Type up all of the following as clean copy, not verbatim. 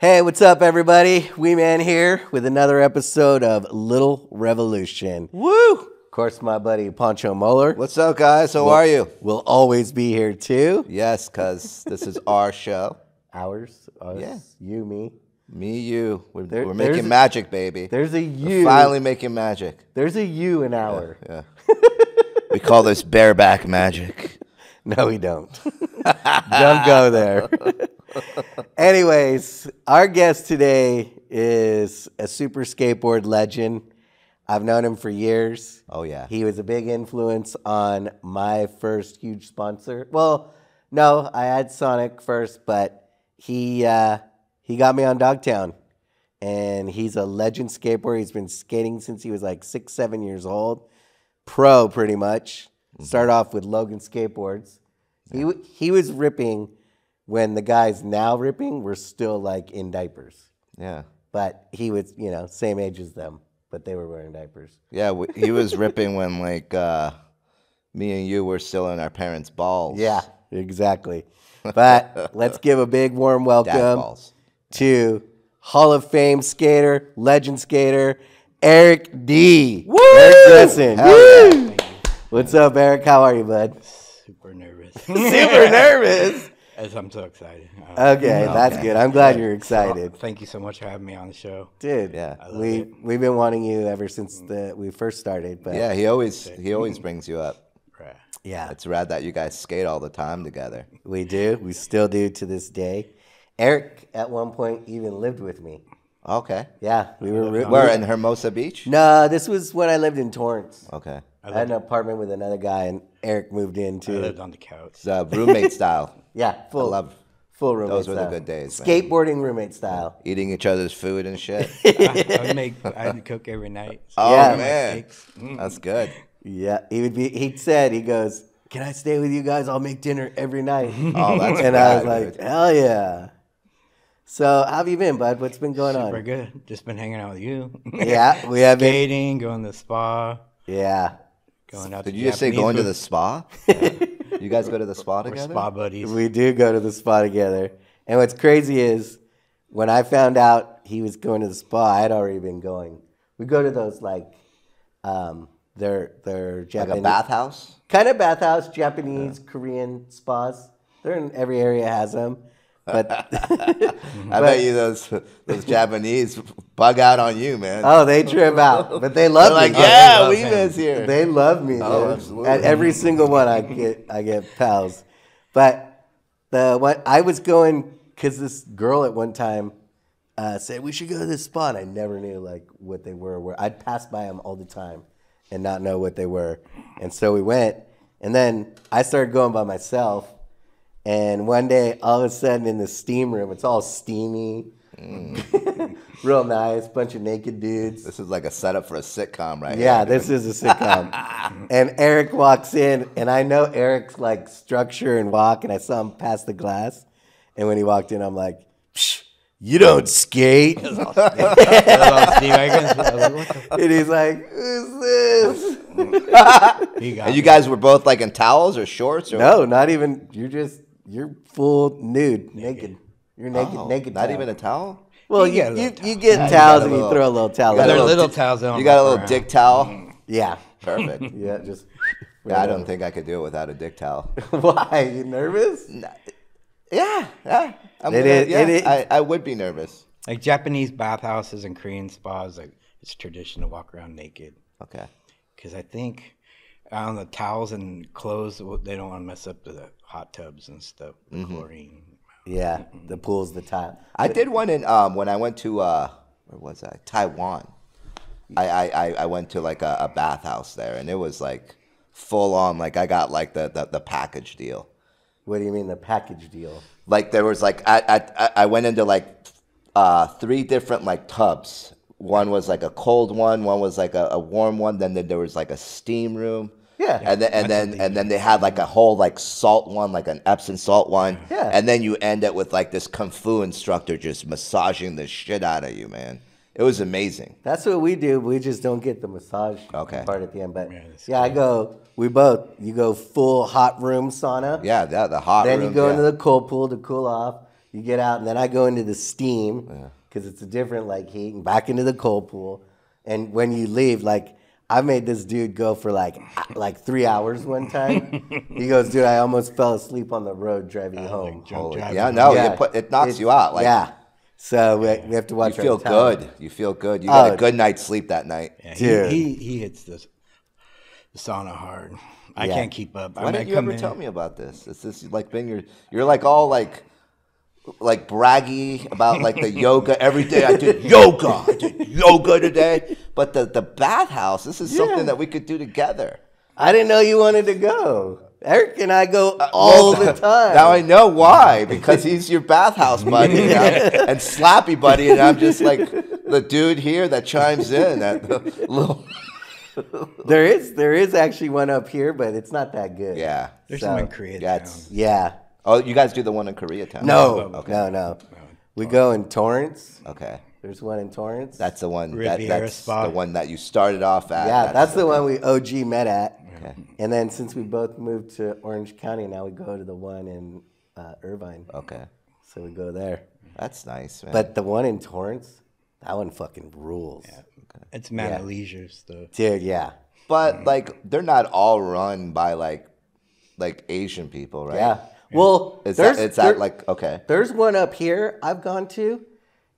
Hey, what's up, everybody? Wee Man here with another episode of Little Revolution. Woo! Of course, my buddy Pancho Moeller. What's up, guys? How are you? We'll always be here, too. Yes, because this is our show. Ours? Us? Yeah. You, me. Me, you. We're making magic, baby. There's a you. We're finally making magic. There's a you in our. Yeah. We call this bareback magic. No, we don't. Don't go there. Anyways, our guest today is a super skateboard legend. I've known him for years. Oh, yeah. He was a big influence on my first huge sponsor. Well, no, I had Sonic first, but he got me on Dogtown. And he's a legend skateboarder. He's been skating since he was like 6, 7 years old. Pro, pretty much. Mm-hmm. Started off with Logan Skateboards. Yeah. He was ripping when the guys now ripping were still like in diapers. Yeah. But he was, you know, same age as them, but they were wearing diapers. Yeah, he was ripping when like me and you were still in our parents' balls. Yeah, exactly. But let's give a big warm welcome to Hall of Fame skater, legend skater, Eric D. Woo! Eric Dressen. Woo! What's up, Eric? How are you, bud? Super nervous. Super nervous? As I'm so excited. Okay, that's good. I'm glad you're excited. Thank you so much for having me on the show. Dude, yeah. We've been wanting you ever since we first started. But yeah, he always brings you up. Right. Yeah. It's rad that you guys skate all the time together. We do. We still do to this day. Eric, at one point, even lived with me. Okay. Yeah. We were in Hermosa Beach? No, this was when I lived in Torrance. Okay. I had an apartment with another guy, and Eric moved in, too. I lived on the couch. Roommate style. Yeah, full roommate style. Those were the good days. Skateboarding roommate style. Eating each other's food and shit. I would cook every night. So oh, man. That's good. Yeah. He said, he goes, "Can I stay with you guys? I'll make dinner every night." Oh, that's and I was like, dude. Hell yeah. So, how have you been, bud? What's been going on? Super good. Just been hanging out with you. Yeah, we have been. Skating, going to the spa. Yeah. Going out. Did you just say going to the spa? Yeah. You guys go to the spa together? We're spa buddies. We do go to the spa together. And what's crazy is when I found out he was going to the spa, I had already been going. We go to those like they're Japanese, like a bathhouse? Kind of bathhouse, Japanese, Korean spas. They're in every area has them. I bet you those Japanese bug out on you, man. Oh, they trip out, but they love me. Like, yeah, we miss here. They love me. Oh, absolutely. At every single one, I get pals. But I was going because this girl at one time said we should go to this spot. I never knew like what they were. Where I'd pass by them all the time and not know what they were, and so we went. And then I started going by myself. And one day, all of a sudden, in the steam room, it's all steamy, real nice, bunch of naked dudes. This is like a setup for a sitcom, right? Yeah, this is a sitcom. And Eric walks in, and I know Eric's like structure and walk, and I saw him pass the glass. And when he walked in, I'm like, "Psh, you don't skate." That's all steam. And he's like, "Who's this?" And you guys were both like in towels or shorts? Or no, what? Not even. You're just. You're full naked. You're naked, naked. Not towel. Even a towel? Well, you get towels and you throw a little towel. You got a little towels. You got a little dick towel. Yeah, perfect. Yeah, just. Yeah, I don't think I could do it without a dick towel. Why? You nervous? No. Yeah. I would be nervous. Like Japanese bathhouses and Korean spas, like it's tradition to walk around naked. Okay. Because I think on the towels and clothes, they don't want to mess up the hot tubs and stuff, the chlorine. Yeah, the pool's the top. I did one in when I went to where was I? Taiwan. I went to like a bathhouse there, and it was like full on. Like I got like the package deal. What do you mean the package deal? Like there was like I went into like 3 different like tubs. One was like a cold one was like a warm one, then there was like a steam room. Yeah. And then they had like a whole like salt one, like an Epsom salt one. Yeah. And then you end it with like this Kung Fu instructor just massaging the shit out of you, man. It was amazing. That's what we do. We just don't get the massage part at the end. But yeah, I go, we both, you go full hot room sauna. Yeah, the hot room. Then you go into the cold pool to cool off. You get out, and then I go into the steam, because it's a different, like, heat, and back into the cold pool. And when you leave, like, I made this dude go for, like 3 hours one time. He goes, dude, I almost fell asleep on the road driving home. It knocks you out. Like, yeah. So we have to watch our time. You feel good. You got a good night's sleep that night. Yeah, dude. He hits this sauna hard. I can't keep up. Why didn't you ever tell me about this? It's just like been you're like all like braggy about like the yoga every day. I did yoga today. But the bathhouse, this is something that we could do together. I didn't know you wanted to go. Eric and I go all the time. Now I know why, because he's your bathhouse buddy and slappy buddy, and I'm just like the dude here that chimes in that little. There is actually one up here, but it's not that good. Yeah, there's one in Koreatown. Yeah. Oh, you guys do the one in Koreatown? No, okay. No. We go in Torrance. Okay. There's one in Torrance. That's the one. That's the one that you started off at. Yeah, that's the one we OG met at. Okay. And then since we both moved to Orange County, now we go to the one in Irvine. Okay. So we go there. That's nice, man. But the one in Torrance, that one fucking rules. Yeah. Okay. It's man of leisure stuff. Dude, yeah. But like they're not all run by like Asian people, right? Yeah. Well, there's one up here I've gone to.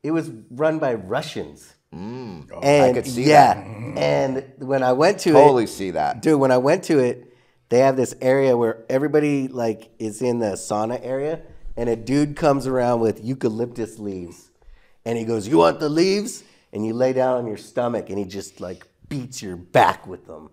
It was run by Russians. Mm. Oh, and I could see that. And when I went to when I went to it, they have this area where everybody like is in the sauna area, and a dude comes around with eucalyptus leaves, and he goes, "You want the leaves?" And you lay down on your stomach, and he just like beats your back with them,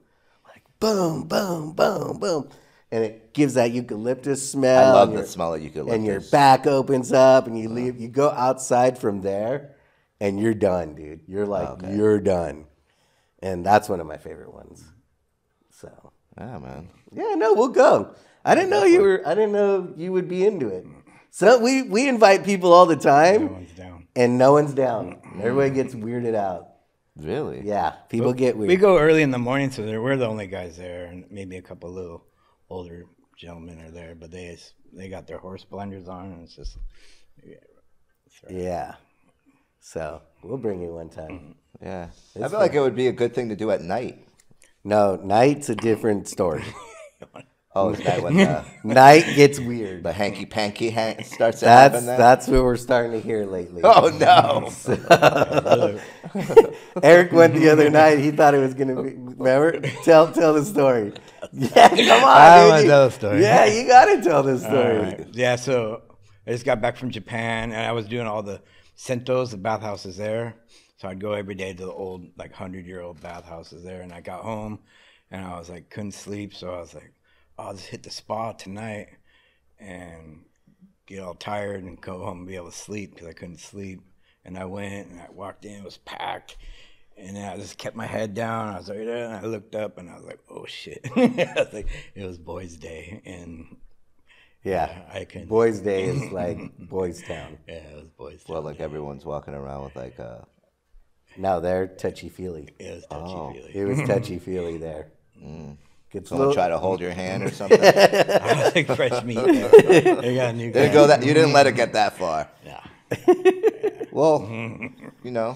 like boom, boom, boom, boom. And it gives that eucalyptus smell. I love the smell of eucalyptus. And your back opens up, and you leave. You go outside from there, and you're done, dude. You're like, you're done. And that's one of my favorite ones. So. Yeah, man. Yeah, no, we'll go. I didn't know you would be into it. So we invite people all the time. No one's down. And no one's down. Everybody gets weirded out. Really? Yeah, people get weird. We go early in the morning, so we're the only guys there, and maybe a couple little older gentlemen are there, but they got their horse blinders on, and it's just so we'll bring you one time. Yeah, I feel like it would be a good thing to do at night. No, night's a different story. Oh, is that when night gets weird? The hanky panky starts. That's what we're starting to hear lately. Oh no! So, Eric went the other night. He thought it was gonna be. Remember? Tell the story. Yeah, come on, dude. I want to tell the story. Yeah, you gotta tell the story. Right. Yeah, so I just got back from Japan, and I was doing all the sentos, the bathhouses there. So I'd go every day to the old, like 100-year-old bathhouses there, and I got home, and I was like, couldn't sleep, so I was like, I'll just hit the spa tonight and get all tired and go home and be able to sleep, because I couldn't sleep. And I went and I walked in, it was packed. And then I just kept my head down. I was like, and I looked up and I was like, oh shit. I was like, it was Boys Day. And yeah, I couldn't. Boys Day is like Boys Town. Yeah, it was Boys Town. Well, like everyone's walking around with like a. No, they're touchy feely. It was touchy feely. It was touchy feely there. Mm. Someone try to hold your hand or something. I like fresh meat. You didn't let it get that far. Yeah. Well, you know.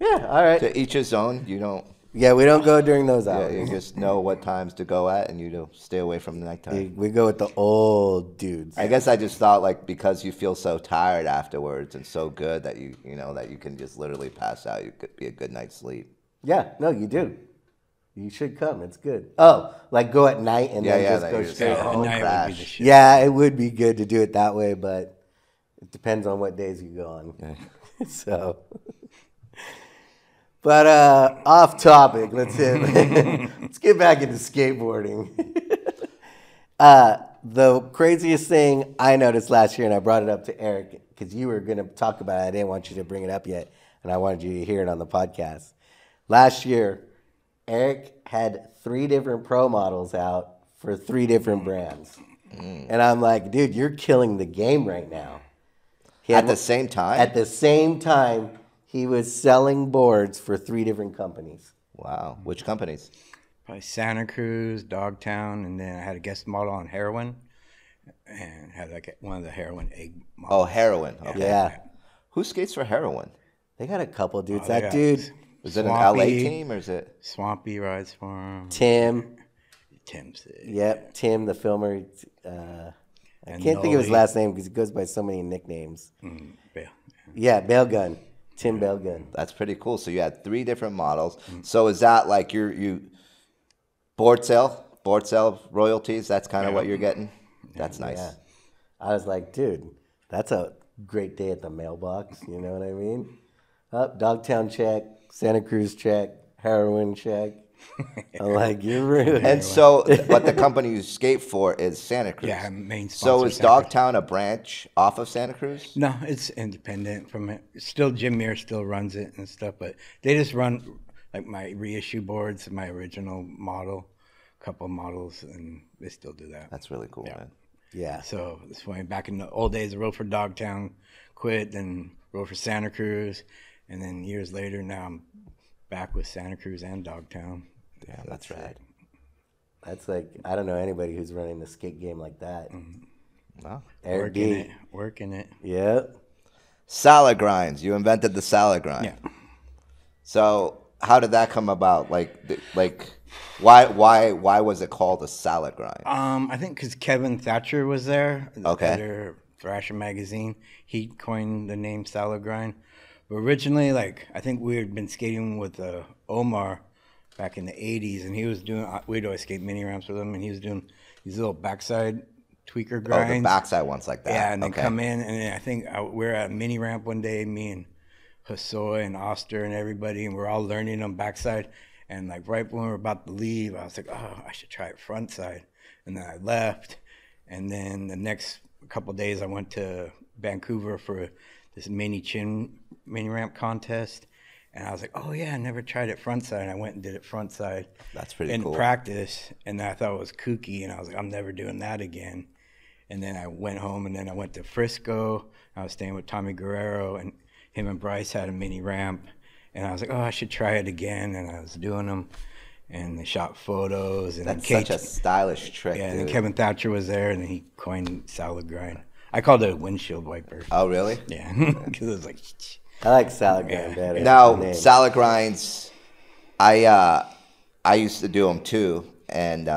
Yeah. All right. To each his own. You don't. Yeah, we don't go during those hours. Yeah, you just know what times to go at, and you don't stay away from the nighttime. We go with the old dudes. I guess I just thought like because you feel so tired afterwards and so good that you know that you can just literally pass out. You could be a good night's sleep. Yeah. No, you do. You should come. It's good. Oh, like go at night and then go straight home. Yeah, it would be good to do it that way, but it depends on what days you go on. Yeah. So, but off topic. Let's get back into skateboarding. The craziest thing I noticed last year, and I brought it up to Eric because you were going to talk about it. I didn't want you to bring it up yet, and I wanted you to hear it on the podcast. Last year, Eric had 3 different pro models out for 3 different brands. Mm. And I'm like, dude, you're killing the game right now. At the same time, he was selling boards for 3 different companies. Wow. Which companies? Probably Santa Cruz, Dogtown, and then I had a guest model on Heroin. and had like one of the Heroin egg models. Oh, Heroin. Okay. Yeah. Who skates for Heroin? They got a couple dudes. Oh, that dude. Is it an LA team or is it? Swampy rides for him. Tim's it. Yep, yeah. Tim, the filmer. I can't think of his last name because he goes by so many nicknames. Bail. Yeah, Bailgun. Tim Bailgun. That's pretty cool. So you had 3 different models. So is that like you board sale royalties? That's kind of what you're getting. That's nice. Yeah. I was like, dude, that's a great day at the mailbox. You know what I mean? Up Dogtown check, Santa Cruz check, Heroin check. I'm like, you're rude. And so, but the company you skate for is Santa Cruz. Yeah, main sponsor. So is Dogtown a branch off of Santa Cruz? No, it's independent from it. Still, Jim Muir still runs it and stuff, but they just run like my reissue boards, my original model, a couple models, and they still do that. That's really cool, man. Yeah. So this way, back in the old days, I rode for Dogtown, quit, then rode for Santa Cruz, and then years later, now I'm back with Santa Cruz and Dogtown. Yeah, so that's right. That's like, I don't know anybody who's running the skate game like that. Wow. Working it. Yep. Salad grinds. You invented the salad grind. Yeah. So how did that come about? Like, why was it called a salad grind? I think because Kevin Thatcher was there. Okay. Under Thrasher magazine, he coined the name salad grind. Originally, like, I think we had been skating with Omar back in the 80s, and he was doing, we'd always skate mini ramps with him, and he was doing these little backside tweaker grinds. Oh, the backside ones like that. Yeah, and then come in, and then I think we were at a mini ramp one day, me and Hosoi and Oster and everybody, and we're all learning them backside. And, like, right when we were about to leave, I was like, oh, I should try it frontside. And then I left. And then the next couple of days, I went to Vancouver for this mini ramp contest, and I was like, oh yeah, I never tried it frontside. And I went and did it frontside. That's pretty cool. In practice, and I thought it was kooky, and I was like, I'm never doing that again. And then I went home, and then I went to Frisco. I was staying with Tommy Guerrero, and him and Bryce had a mini ramp, and I was like, oh, I should try it again. And I was doing them, and they shot photos. And that's such a stylish trick. Yeah, dude. And Kevin Thatcher was there, and he coined salad grind. I called it a windshield wiper. Oh, really? Yeah, because it was like. I like salad grind better. Now, salad grinds, I used to do them too, and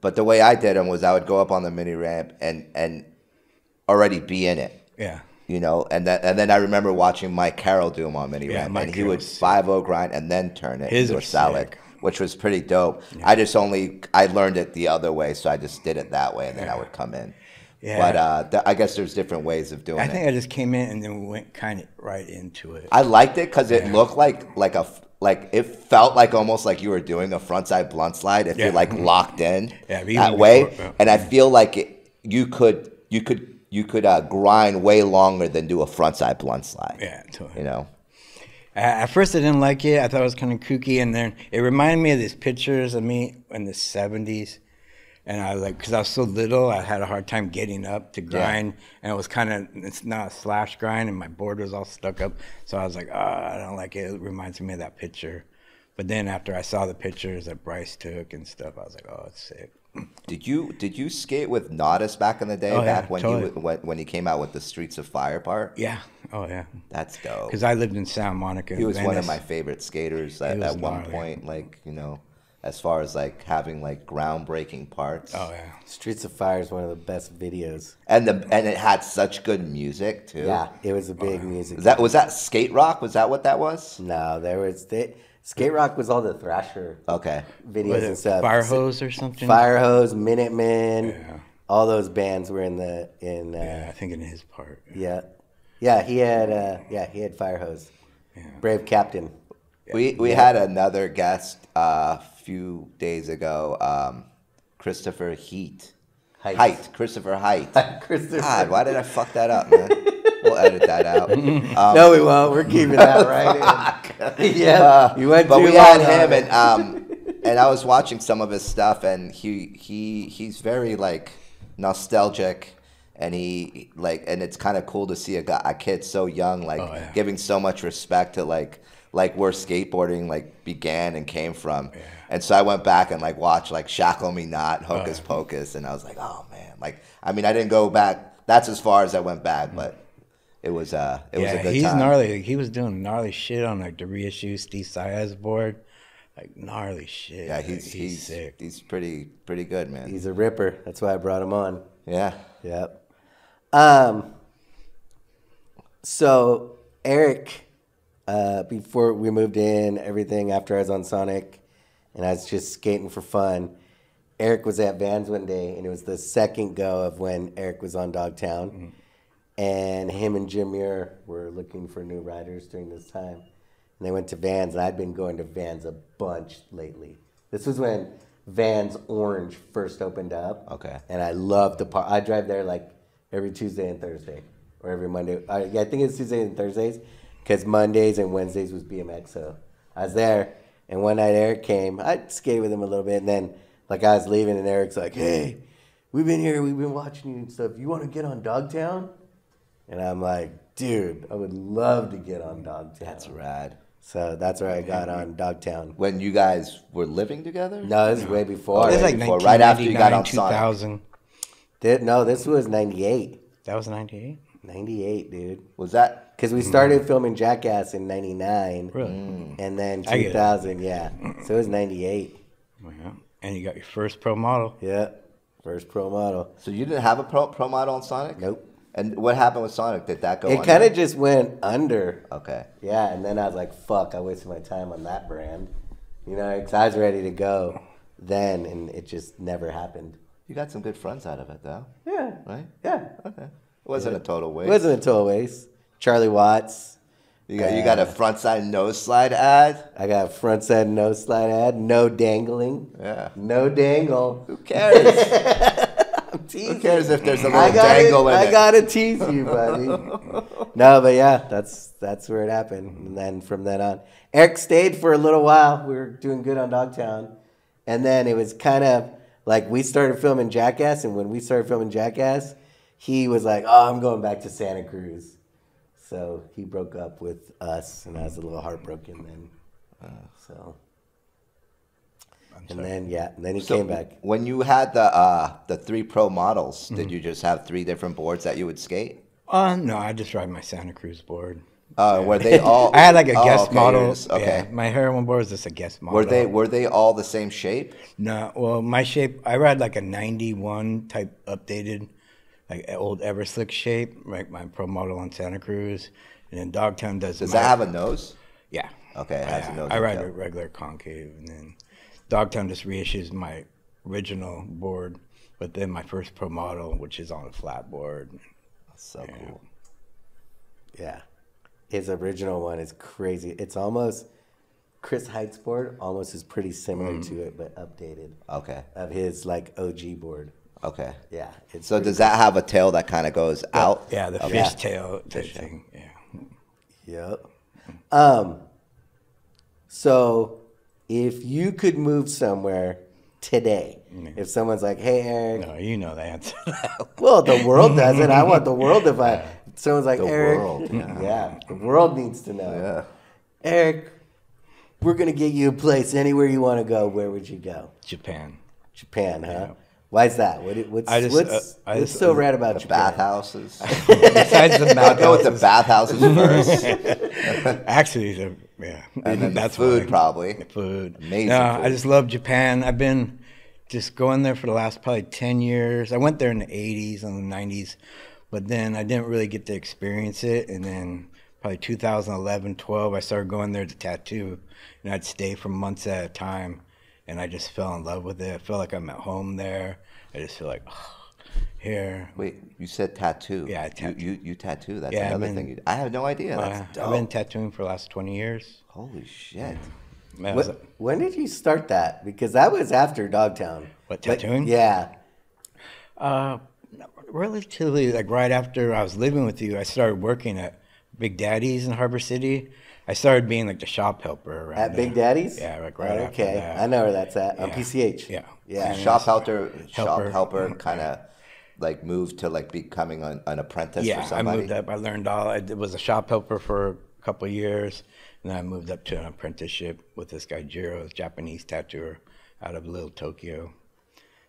but the way I did them was I would go up on the mini ramp and already be in it. Yeah. You know, and then I remember watching Mike Carroll do them on mini ramp, Mike and he would 5-0 grind and then turn it into a salad. Sick. Which was pretty dope. Yeah. I learned it the other way, so I just did it that way, and then I would come in. Yeah. But I guess there's different ways of doing it. I think I just came in and then we went kind of right into it. I liked it because it looked like it felt like almost like you were doing a frontside blunt slide if you're like locked in that way. And I feel like you could grind way longer than do a frontside blunt slide. Yeah, totally. You know. At first, I didn't like it. I thought it was kind of kooky, and then it reminded me of these pictures of me in the 70s. And I was like, because I was so little, I had a hard time getting up to grind, and it was kind of, it's not a slash grind, and my board was all stuck up. So I was like, oh, I don't like it. It reminds me of that picture. But then after I saw the pictures that Bryce took and stuff, I was like, oh, it's sick. Did you skate with Nautis back in the day? Oh, yeah, back when totally. when he came out with the Streets of Fire part? Yeah. Oh yeah. That's dope. Because I lived in Santa Monica. He was Venice. One of my favorite skaters at one point. Like, you know, as far as like having like groundbreaking parts. Oh yeah. Streets of Fire is one of the best videos. And it had such good music too. Yeah, it was a big music. Was that skate rock? Was that what that was? No, there was skate rock was all the Thrasher videos and stuff. Fire Hose or something. Fire Hose, Minutemen, all those bands were in the I think in his part. Yeah, yeah, he had Fire Hose, Brave Captain. We had another guest a few days ago, Christopher Height. God, why did I fuck that up, man? We'll edit that out. No, we won't. We're keeping that right in. You went but we had him, and I was watching some of his stuff, and he's very like nostalgic, and and it's kind of cool to see a kid so young like giving so much respect to like like where skateboarding like began and came from. Yeah. And so I went back and like watched like Shackle Me Not, Hocus Pocus, and I was like, oh man, like I mean I didn't go back. That's as far as I went back, but it was it was a good time. Yeah, he's gnarly. Like, he was doing gnarly shit on like the reissue Steve Saez board. Like gnarly shit. Yeah, he's sick. He's pretty good, man. He's a ripper. That's why I brought him on. Yeah. Yep. So Eric, before we moved in, everything after I was on Sonic, and I was just skating for fun. Eric was at Vans one day, and it was the second go of when Eric was on Dogtown, and him and Jim Muir were looking for new riders during this time. And they went to Vans, and I'd been going to Vans a bunch lately. This was when Vans Orange first opened up. Okay. And I loved the park. I drive there like every Tuesday and Thursday, or every Monday. I think it's Tuesdays and Thursdays, because Mondays and Wednesdays was BMX. So I was there, and one night Eric came. I skated with him a little bit, and then like I was leaving, and Eric's like, "Hey, we've been here. We've been watching you and stuff. You want to get on Dogtown?" And I'm like, "Dude, I would love to get on Dogtown." That's rad. So that's where I got on Dogtown. When you guys were living together? No, this was way before. Oh, it was like before, right after you got on 2000. Sonic. No, this was 98. That was 98? 98, dude. Was that? Because we started filming Jackass in 99. Really? And then 2000, yeah. So it was 98. Well, yeah. And you got your first pro model. Yeah, first pro model. So you didn't have a pro model on Sonic? Nope. And what happened with Sonic? Did that go under? It kind of just went under. Okay. Yeah, and then I was like, fuck, I wasted my time on that brand. You know, because I was ready to go then, and it just never happened. You got some good friends out of it, though. Yeah. Right? Yeah. Okay. It wasn't a total waste. It wasn't a total waste. Charlie Watts. You got a frontside nose slide ad? I got a frontside nose slide ad. No dangling. Yeah. No dangle. Who cares? Who cares if there's a little dangle in it? I gotta tease you, buddy. No, but yeah, that's where it happened. And then from then on, Eric stayed for a little while. We were doing good on Dogtown, and then it was kind of like we started filming Jackass. And when we started filming Jackass, he was like, "Oh, I'm going back to Santa Cruz." So he broke up with us, and I was a little heartbroken then. So. And then then he came back. When you had the three pro models, did you just have three different boards that you would skate? No, I just ride my Santa Cruz board. Were they all? I had like a guest model. Okay, yeah, my Heroin board was just a guest model. Were they all the same shape? No, well, my shape, I ride like a 91 type updated, like old Everslick shape, like my pro model on Santa Cruz, and then Dogtown does. Does that have a nose? Yeah. Okay, it has a nose. I ride a regular concave, and then Dogtown just reissues my original board, but then my first pro model, which is on a flat board. That's so cool. Yeah. His original one is crazy. It's almost, Chris Height's board almost is pretty similar to it, but updated. Okay. Of his, like, OG board. Okay. Yeah. So does that have a tail that kind of goes out? Yeah, the fish tail thing. Yeah. Yep. So if you could move somewhere today, if someone's like, "Hey, Eric," no, you know the answer. Well, the world doesn't. I want the world. If someone's like, "Eric," the world needs to know. Yeah. "Eric, we're gonna get you a place anywhere you want to go. Where would you go?" Japan. Japan, huh? Yeah. Why is that? What's so rad about the bathhouses? Besides the bathhouses, go with the bathhouses first. Actually, that's food probably. The food, amazing. No, food. I just love Japan. I've been just going there for the last probably 10 years. I went there in the 80s and the 90s, but then I didn't really get to experience it. And then probably 2011, 12, I started going there to tattoo, and I'd stay for months at a time. And I just fell in love with it. I feel like I'm at home there. I just feel like, oh, here. Wait, you said tattoo. Yeah, I tattoo. You tattoo. That's another thing. I have no idea. That's dope. I've been tattooing for the last 20 years. Holy shit. Yeah. When did you start that? Because that was after Dogtown. What, tattooing? Like, yeah. Relatively, like right after I was living with you, I started working at Big Daddy's in Harbor City. I started being like the shop helper around at Big Daddy's. Yeah, like right after that. I know where that's at. On PCH. Yeah, yeah. Shop helper kind of like moved to like becoming an apprentice or something. Yeah, I moved up. I learned all. I was a shop helper for a couple of years, and then I moved up to an apprenticeship with this guy Jiro, a Japanese tattooer out of Little Tokyo.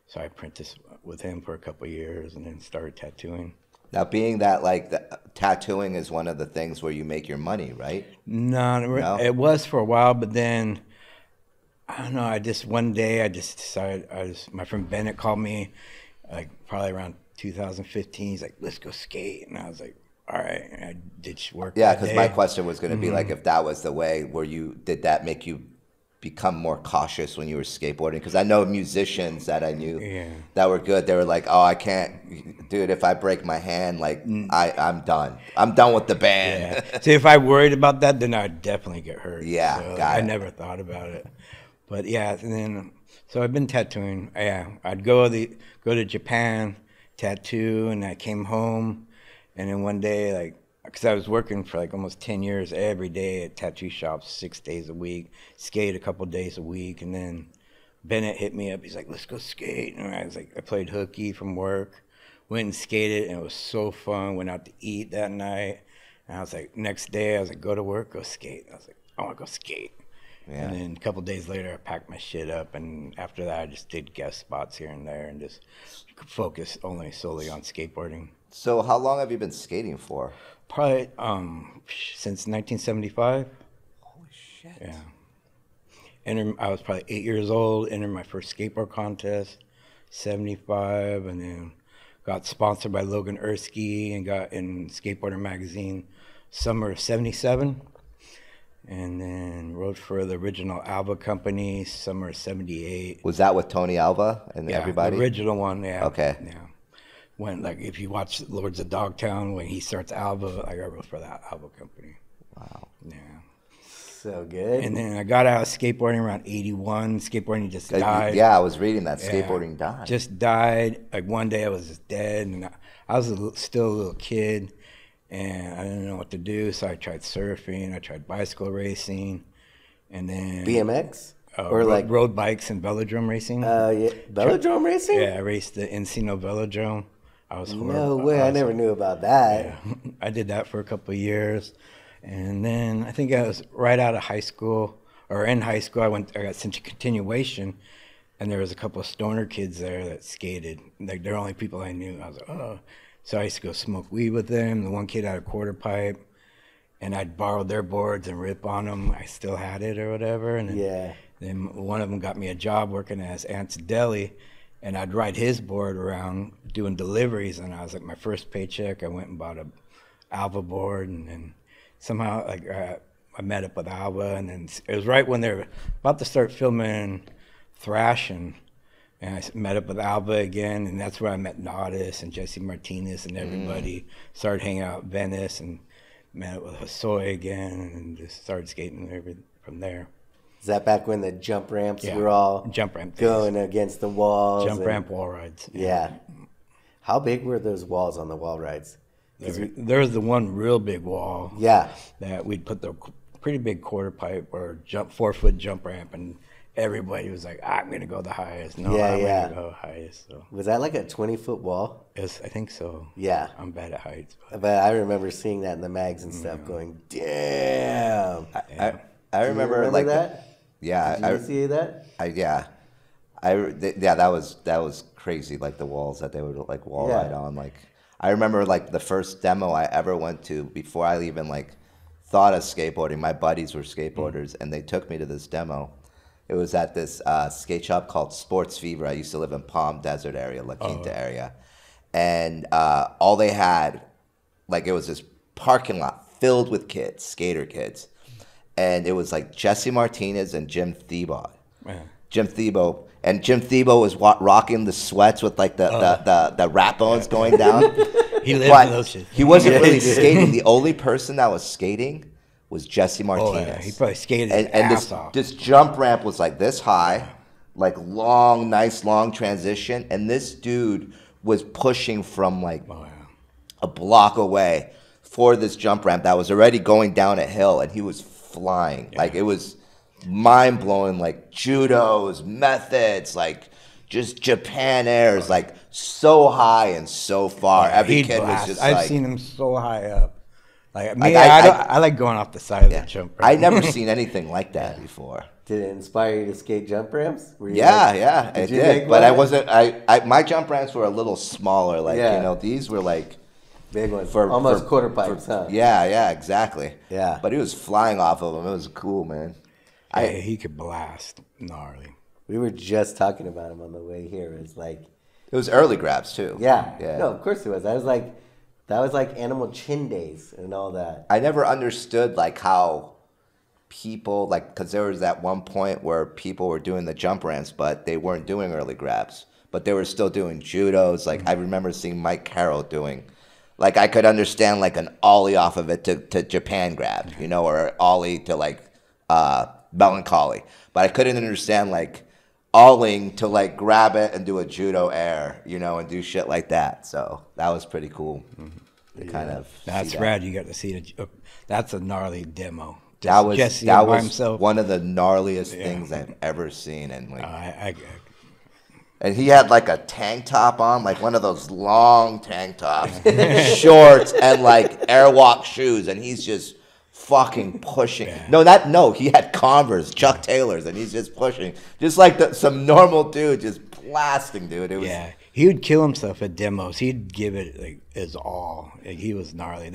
So I apprenticed with him for a couple of years and then started tattooing. Now, being that, like, tattooing is one of the things where you make your money, right? No, it was for a while, but then, I don't know, one day I just decided, my friend Bennett called me, like, probably around 2015. He's like, let's go skate. And I was like, all right. And I did work. Yeah, because my question was going to be, like, if that was the way, did that make you become more cautious when you were skateboarding? Because I know musicians that I knew that were good. They were like, oh, I can't, dude, if I break my hand, like, I'm done. I'm done with the band. Yeah. See, if I worried about that, then I'd definitely get hurt. Yeah, so I never thought about it. But, yeah, and then, so I've been tattooing. Yeah, I'd go to Japan, tattoo, and I came home. And then one day, like, because I was working for like almost 10 years every day at tattoo shops, 6 days a week, skate a couple days a week. And then Bennett hit me up. He's like, let's go skate. And I was like, I played hooky from work, went and skated, and it was so fun. Went out to eat that night. And I was like, next day, I was like, go to work, go skate. And I was like, I want to go skate. Yeah. And then a couple days later, I packed my shit up. And after that, I just did guest spots here and there and just focused only solely on skateboarding. So how long have you been skating for? Probably since 1975. Holy shit. Yeah. I was probably 8 years old, entered my first skateboard contest, 75, and then got sponsored by Logan Erskine and got in Skateboarder Magazine summer of 77. And then rode for the original Alva company summer of 78. Was that with Tony Alva and everybody? The original one, yeah. Okay. Yeah. When, like, if you watch Lords of Dogtown, when he starts Alva, like, I wrote for that Alva company. Wow. Yeah. So good. And then I got out of skateboarding around 81. Skateboarding just died. Yeah, I was reading that. Skateboarding died. Just died. Like, one day I was just dead, and I was still a little kid, and I didn't know what to do, so I tried surfing. I tried bicycle racing, and then... BMX? Or like road bikes and velodrome racing. Yeah. Velodrome racing? Yeah, I raced the Encino Velodrome. I was horrible. No way! I never knew about that. Yeah. I did that for a couple of years, and then I think I was right out of high school or in high school. I got sent to continuation, and there was a couple of stoner kids there that skated. Like, they're the only people I knew. I was like, oh, so I used to go smoke weed with them. The one kid had a quarter pipe, and I'd borrow their boards and rip on them. I still had it or whatever. And then one of them got me a job working at his aunt's deli. And I'd ride his board around doing deliveries, and I was like, my first paycheck, I went and bought a Alva board, and then somehow, like, I met up with Alva, and then it was right when they were about to start filming Thrashing, and I met up with Alva again, and that's where I met Nautis and Jesse Martinez and everybody. Started hanging out in Venice, and met up with Hosoi again, and just started skating from there. Is that back when the jump ramps were all going against the walls? Jump ramp wall rides. Yeah. How big were those walls on the wall rides? There was the one real big wall. Yeah. That we'd put the pretty big quarter pipe or 4-foot jump ramp, and everybody was like, I'm going to go the highest. I'm going to go highest. So. Was that like a 20-foot wall? Yes, I think so. Yeah. I'm bad at heights. But I remember seeing that in the mags and stuff going, damn. Do you remember that? Yeah, did you see that? That was crazy. Like the walls that they would like wall ride on. Like I remember like the first demo I ever went to before I even like thought of skateboarding. My buddies were skateboarders and they took me to this demo. It was at this skate shop called Sports Fever. I used to live in Palm Desert area, La Quinta area, and all they had it was this parking lot filled with kids, skater kids. And it was like Jesse Martinez and Jim Thibault. Yeah. Jim Thibault was rocking the sweats with like the rat bones going down. He lived in those shit. He wasn't really skating. The only person that was skating was Jesse Martinez. Oh, yeah. He probably skated his ass off. This jump ramp was like this high, like long, nice long transition. And this dude was pushing from like a block away for this jump ramp that was already going down a hill, and he was flying. Like it was mind blowing, like judo's methods, like just Japan airs, like so high and so far. Every kid was just I've seen him so high up. Like, me, I like going off the side of the jump ramp. I'd never seen anything like that before. Did it inspire you to skate jump ramps? Yeah, it did. But I wasn't. My jump ramps were a little smaller. Like you know, these were like big ones, almost quarter pipes. Huh? Yeah, yeah, exactly. Yeah, but he was flying off of them. It was cool, man. He could blast gnarly. We were just talking about him on the way here. It's like it was early grabs too. Yeah, yeah. No, of course it was. I was like, that was like Animal Chin days and all that. I never understood like how people, like, because there was that one point where people were doing the jump ramps, but they weren't doing early grabs, but they were still doing judos. Like, I remember seeing Mike Carroll doing, like, I could understand like an ollie off of it to Japan grab, you know, or ollie to like melancholy, but I couldn't understand like ollieing to like grab it and do a judo air, you know, and do shit like that. So that was pretty cool. That's rad. You got to see it. That's a gnarly demo. That was one of the gnarliest things I've ever seen, and like, and he had like a tank top on, like one of those long tank tops, shorts, and like Airwalk shoes, and he's just fucking pushing. Yeah. No, he had Converse, Chuck Taylors, and he's just pushing, just like some normal dude, just blasting, dude. It was. Yeah. He would kill himself at demos. He'd give it like his all. Like, he was gnarly.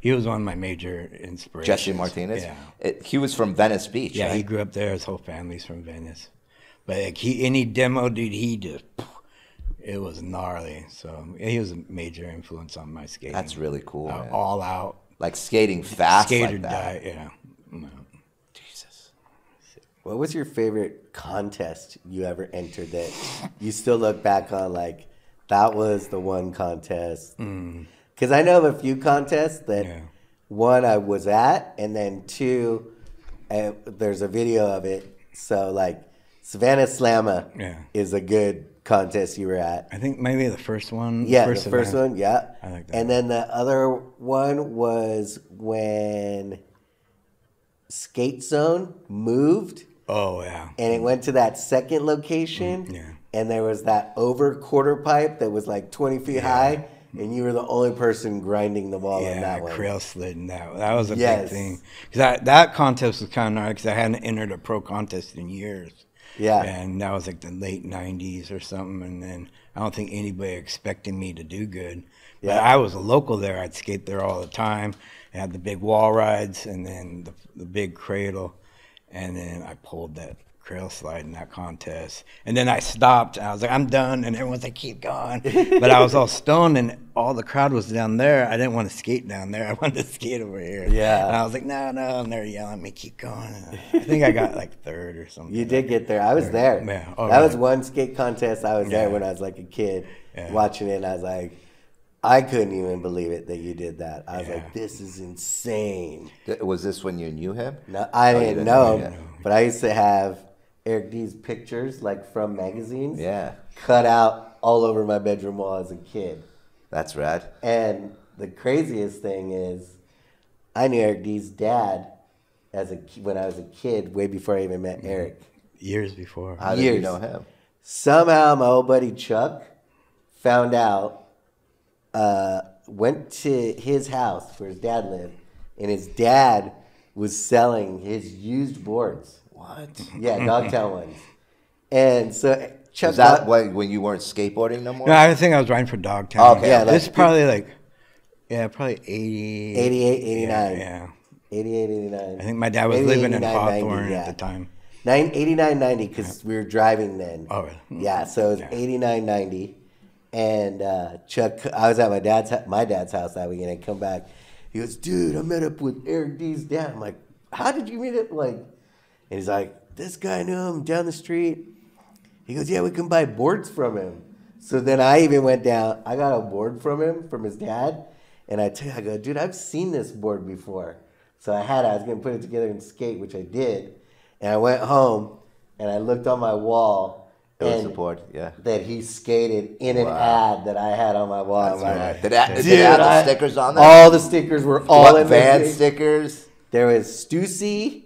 He was one of my major inspirations. Jesse Martinez. Yeah, he was from Venice Beach. Yeah, right? He grew up there. His whole family's from Venice. But like any demo, dude, he just, it was gnarly. So he was a major influence on my skating. That's really cool. Man. All out, like skating fast, skater like that. Yeah. No. Jesus. What was your favorite contest you ever entered that you still look back on like that was the one contest? Because I know of a few contests that one I was at, and then two there's a video of it. So like Savannah Slamma is a good contest you were at. I think maybe the first one. Yeah, the first one. Yeah, I like that. And then the other one was when Skate Zone moved. Oh, yeah. And it went to that second location. Yeah. And there was that over quarter pipe that was like 20 feet high. And you were the only person grinding the wall on that one. Yeah, trail slid in that one. That was a big thing. Because that contest was kind of gnarly because I hadn't entered a pro contest in years. Yeah. And that was like the late 90s or something. And then I don't think anybody expected me to do good. But I was a local there. I'd skate there all the time. I had the big wall rides and then the big cradle. And then I pulled that trail slide in that contest. And then I stopped. And I was like, I'm done. And everyone's like, keep going. But I was all stoned, and all the crowd was down there. I didn't want to skate down there. I wanted to skate over here. Yeah. And I was like, no. And they're yelling at me, keep going. And I think I got like third or something. You did get there. I was there. Yeah. Oh, that was one skate contest. I was there when I was like a kid watching it. And I was like, I couldn't even believe it that you did that. I was like, this is insane. Was this when you knew him? No, I didn't know him. But I used to have Eric D's pictures, like from magazines, cut out all over my bedroom wall as a kid. That's rad. And the craziest thing is, I knew Eric D's dad when I was a kid, way before I even met Eric. Years before. How did you know him? Somehow my old buddy Chuck found out. Went to his house where his dad lived, and his dad was selling his used boards. What? Yeah, Dogtown ones. And so Chuck. Was that when you weren't skateboarding no more? No, I think I was riding for Dogtown. Okay. Yeah, this probably like, probably 80. 88, 89. Yeah. 88, 89. I think my dad was living in Hawthorne 90, at the time. 89, 90, because we were driving then. Oh, really? Yeah, so it was 89, 90. And Chuck, I was at my dad's house that weekend. I come back, he goes, dude, I met up with Eric D's dad. I'm like, how did you meet up? Like, and he's like, this guy knew him down the street. He goes, yeah, we can buy boards from him. So then I even went down. I got a board from him, from his dad, and I go, dude, I've seen this board before. So I was gonna put it together and skate, which I did. And I went home and I looked on my wall. That he skated in an ad that I had on my wall. Right. Did it have the stickers on there? All the stickers were all in Vans stickers. There was Stussy.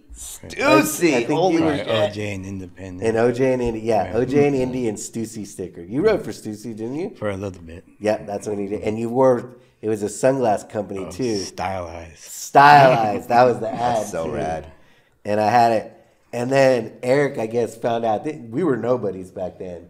Holy shit. OJ and Independent. And OJ and Indy. Yeah, right. OJ and Indy and Stussy sticker. You rode for Stussy, didn't you? For a little bit. Yeah, that's when he did. And you wore It was a sunglass company too. Stylized. Stylized. That was the ad. That's so rad. And I had it. And then Eric, I guess, found out that we were nobodies back then.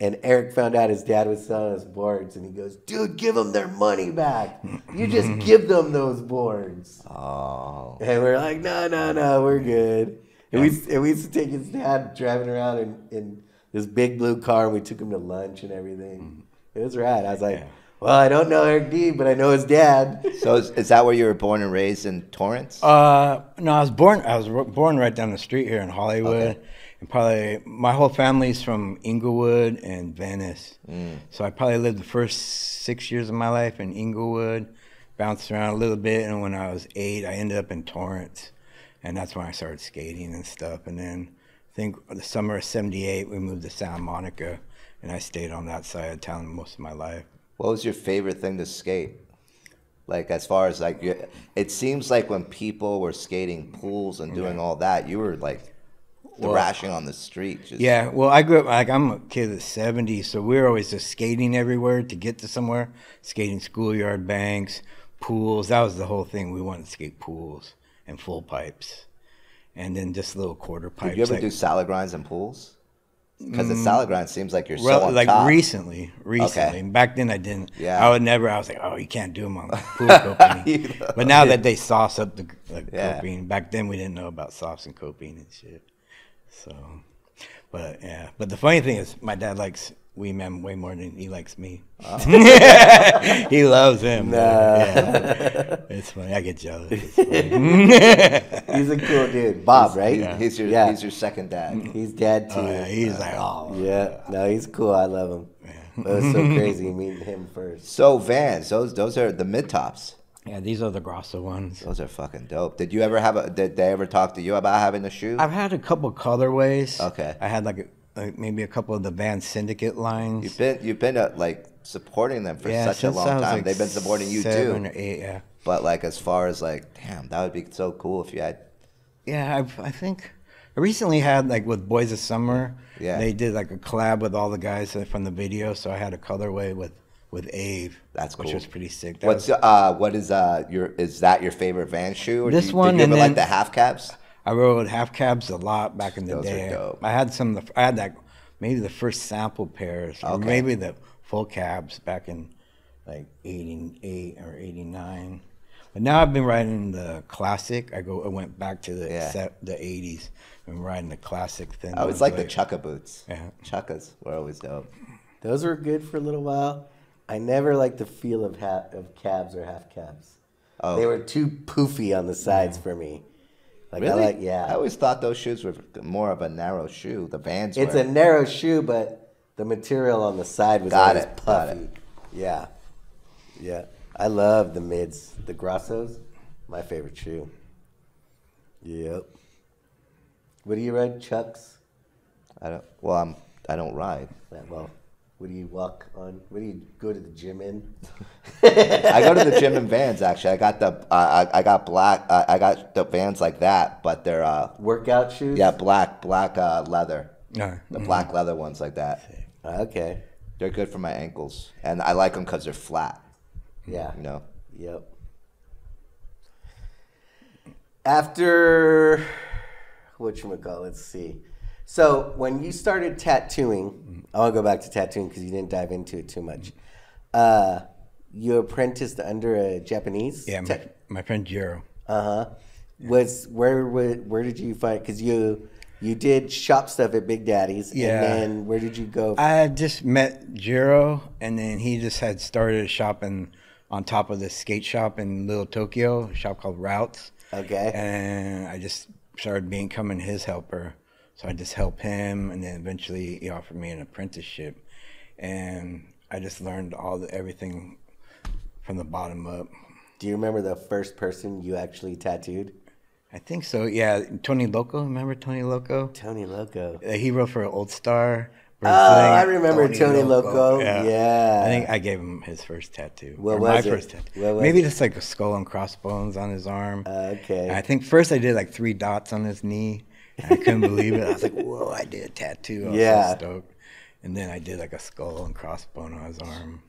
And Eric found out his dad was selling us boards, and he goes, "Dude, give them their money back. You just give them those boards." Oh. And we're like, "No, no, no, we're good." And we used to take his dad driving around in this big blue car, and we took him to lunch and everything. It was rad. I was like, well, I don't know Eric D, but I know his dad. So is that where you were born and raised, in Torrance? No, I was born right down the street here in Hollywood. Okay. And probably my whole family's from Inglewood and Venice. Mm. So I probably lived the first 6 years of my life in Inglewood, bounced around a little bit, and when I was 8, I ended up in Torrance. And that's when I started skating and stuff. And then I think the summer of '78, we moved to Santa Monica, and I stayed on that side of town most of my life. What was your favorite thing to skate? Like, as far as, like, it seems like when people were skating pools and doing all that, you were, like, thrashing on the street. Just. Yeah, well, I grew up, like, I'm a kid of the 70s, so we were always just skating everywhere to get to somewhere. Skating schoolyard banks, pools. That was the whole thing. We wanted to skate pools and full pipes. And then just little quarter pipes. Did you ever do salad grinds and pools? Because the salad grind seems like you're so on top. Recently. Okay. Back then I didn't. Yeah. I was like, oh, you can't do them on pool coping. But now that they sauce up the coping, back then we didn't know about sauce and coping and shit. So, but yeah. But the funny thing is, my dad likes Wee Man way more than he likes me. Oh. He loves him. No. Yeah, it's funny. I get jealous. He's a cool dude. Bob, right? Yeah. He's your second dad. He's dad too. He's like, oh. Yeah. No, he's cool. I love him. Yeah. It was so crazy meeting him first. So Vans, those are the mid tops. Yeah, these are the Grosso ones. Those are fucking dope. Did you ever have a? Did they ever talk to you about having a shoe? I've had a couple colorways. Okay. I had like maybe a couple of the Vans Syndicate lines. You've been like supporting them for such a long time. Like they've been supporting you too. Or 8, yeah. But like as far as like, damn, that would be so cool if you had. Yeah, I think I recently had like with Boys of Summer. Yeah. They did like a collab with all the guys from the video, so I had a colorway with Ave. That's cool. Which was pretty sick. That is that your favorite Vans shoe? Or this one. Did you ever like the half caps? I rode half cabs a lot back in the day. Those are dope. I had that, maybe the first sample pairs, or maybe the full cabs back in like 88 or 89. But now I've been riding the classic. I went back to the 80s and riding the classic thing. Oh, it's like the Chukka boots. Yeah. Chukkas were always dope. Those were good for a little while. I never liked the feel of cabs or half cabs. Oh. They were too poofy on the sides for me. Like, really? I always thought those shoes were more of a narrow shoe. The Vans were. It's a narrow shoe, but the material on the side was always puffy. Got it. Yeah. Yeah. I love the mids. The Grossos, my favorite shoe. Yep. What do you ride, Chucks? I don't ride. Yeah, well, what do you walk on? What do you go to the gym in? I go to the gym in Vans. Actually, I got the I got the Vans like that, but they're workout shoes. Yeah, black leather. The black leather ones like that. Okay, they're good for my ankles, and I like them because they're flat. Yeah, you know. Yep. After whatchamacallit, let's see. So when you started tattooing, I want to go back to tattooing because you didn't dive into it too much. You apprenticed under a Japanese. Yeah, my friend Jiro. Where did you find? Because you did shop stuff at Big Daddy's. Yeah. And then where did you go? I just met Jiro, and then he just had started shopping on top of the skate shop in Little Tokyo, a shop called Routes. Okay. And I just started becoming his helper. So I just helped him, and then eventually he offered me an apprenticeship, and I just learned everything from the bottom up. Do you remember the first person you actually tattooed? I think so. Yeah, Tony Loco. Remember Tony Loco? Tony Loco. He wrote for Old Star. I remember Tony Loco. Yeah. I think I gave him his first tattoo. What was my first tattoo? Maybe just like a skull and crossbones on his arm. Okay. And I think first I did like 3 dots on his knee. I couldn't believe it. I was like, whoa, I did a tattoo. I was so stoked. And then I did like a skull and crossbone on his arm.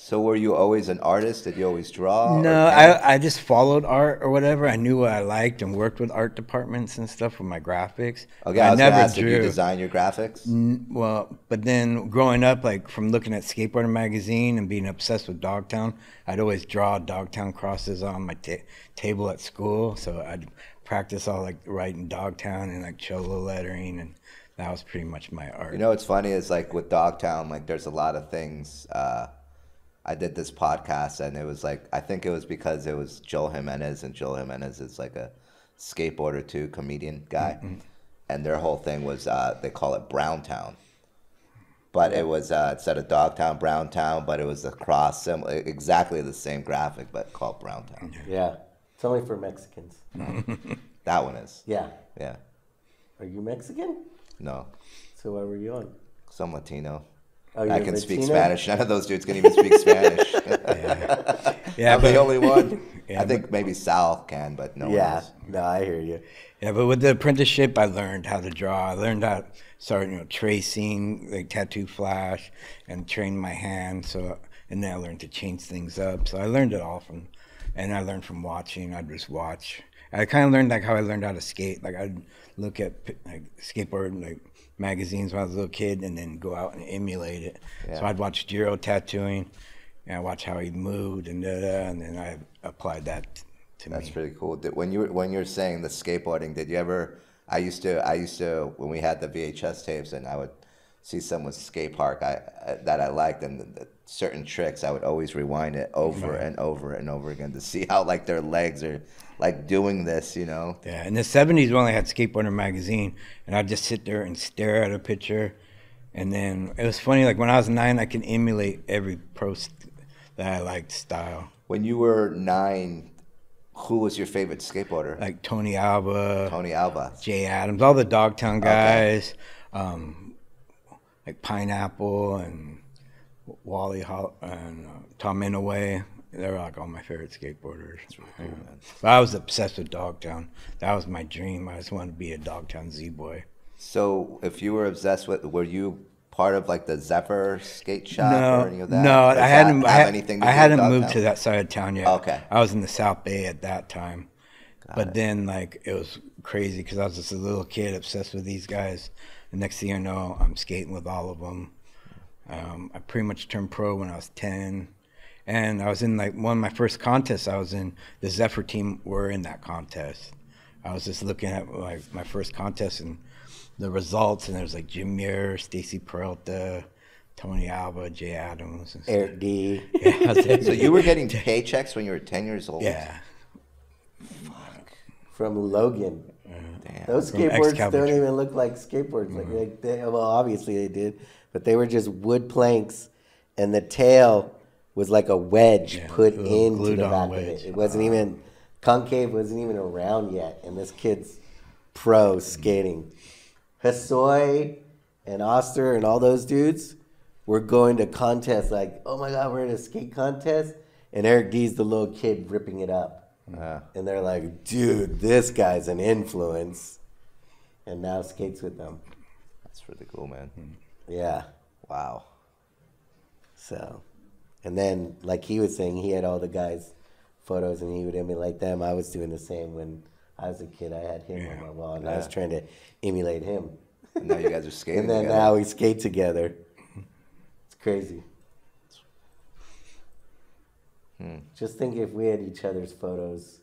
So were you always an artist? Did you always draw? No, I just followed art or whatever. I knew what I liked and worked with art departments and stuff with my graphics. Okay, I was never asked, drew. Did you design your graphics? Well, but then growing up, like from looking at Skateboarder Magazine and being obsessed with Dogtown, I'd always draw Dogtown crosses on my table at school. So I'd practice all like writing Dogtown and like cholo lettering, and that was pretty much my art. You know what's funny is like with Dogtown, like there's a lot of things. I did this podcast and it was like, I think it was because it was Joel Jimenez, and Joel Jimenez is like a skateboarder too, comedian guy. Mm-hmm. And their whole thing was, they call it Browntown, but it was, instead of Dogtown, Browntown, but it was a cross, exactly the same graphic, but called Browntown. Yeah. It's only for Mexicans. That one is. Yeah. Yeah. Are you Mexican? No. So what were you on? Some Latino. Oh, I can speak Spanish. None of those dudes can even speak Spanish. Yeah, yeah, I'm the only one. Yeah, I think maybe Sal can, but no one else. No, I hear you. Yeah, but with the apprenticeship, I learned how to draw. I learned how to start, tracing, like tattoo flash, and trained my hand. So, and then I learned to change things up. So I learned it all from, and I learned from watching. I'd just watch. I kind of learned like how I learned how to skate. Like I'd look at like skateboard like magazines when I was a little kid, and then go out and emulate it. Yeah. So I'd watch Jiro tattooing, and I watch how he moved, and then I applied that to me. That's pretty cool. When you were saying the skateboarding, did you ever? I used to when we had the VHS tapes, and I would see someone's skate park that I liked, and the certain tricks, I would always rewind it over and over and over again to see how like their legs are like doing this, Yeah, in the 70s we only had Skateboarder Magazine, and I'd just sit there and stare at a picture. And then it was funny, like when I was 9, I can emulate every pro that I liked style. When you were 9, who was your favorite skateboarder? Like Tony Alva. Tony Alva. Jay Adams, all the Dogtown guys. Okay. Like Pineapple and Wally and Tom Inouye. They were like all my favorite skateboarders. Really cool, man. But I was obsessed with Dogtown. That was my dream. I just wanted to be a Dogtown Z-boy. So if you were obsessed with, were you part of like the Zephyr skate shop or any of that? No, I hadn't moved to that side of town yet. Okay. I was in the South Bay at that time. But then like it was crazy because I was just a little kid obsessed with these guys. The next thing I know, I'm skating with all of them. I pretty much turned pro when I was 10. And I was in like one of my first contests I was in, the Zephyr team were in that contest. I was just looking at like my first contest and the results, and there was like Jim Muir, Stacy Peralta, Tony Alva, Jay Adams. And Eric D. Yeah, so you were getting paychecks when you were 10 years old? Yeah. Fuck. From Logan. Damn. Those skateboards don't even look like skateboards. Mm-hmm. Well, obviously they did, but they were just wood planks, and the tail was like a wedge put into the back of it. It wasn't even concave, wasn't even around yet, and this kid's pro skating. Hosoi and Oster and all those dudes were going to contests like, oh my God, we're in a skate contest, and Eric D's the little kid ripping it up. And they're like, dude, this guy's an influence, and now skates with them. That's really cool, man. Yeah. Wow. So, and then like he was saying, he had all the guys' photos and he would emulate them. I was doing the same when I was a kid. I had him on my wall, and I was trying to emulate him. And now you guys are skating and then together. Now we skate together. It's crazy. Just think if we had each other's photos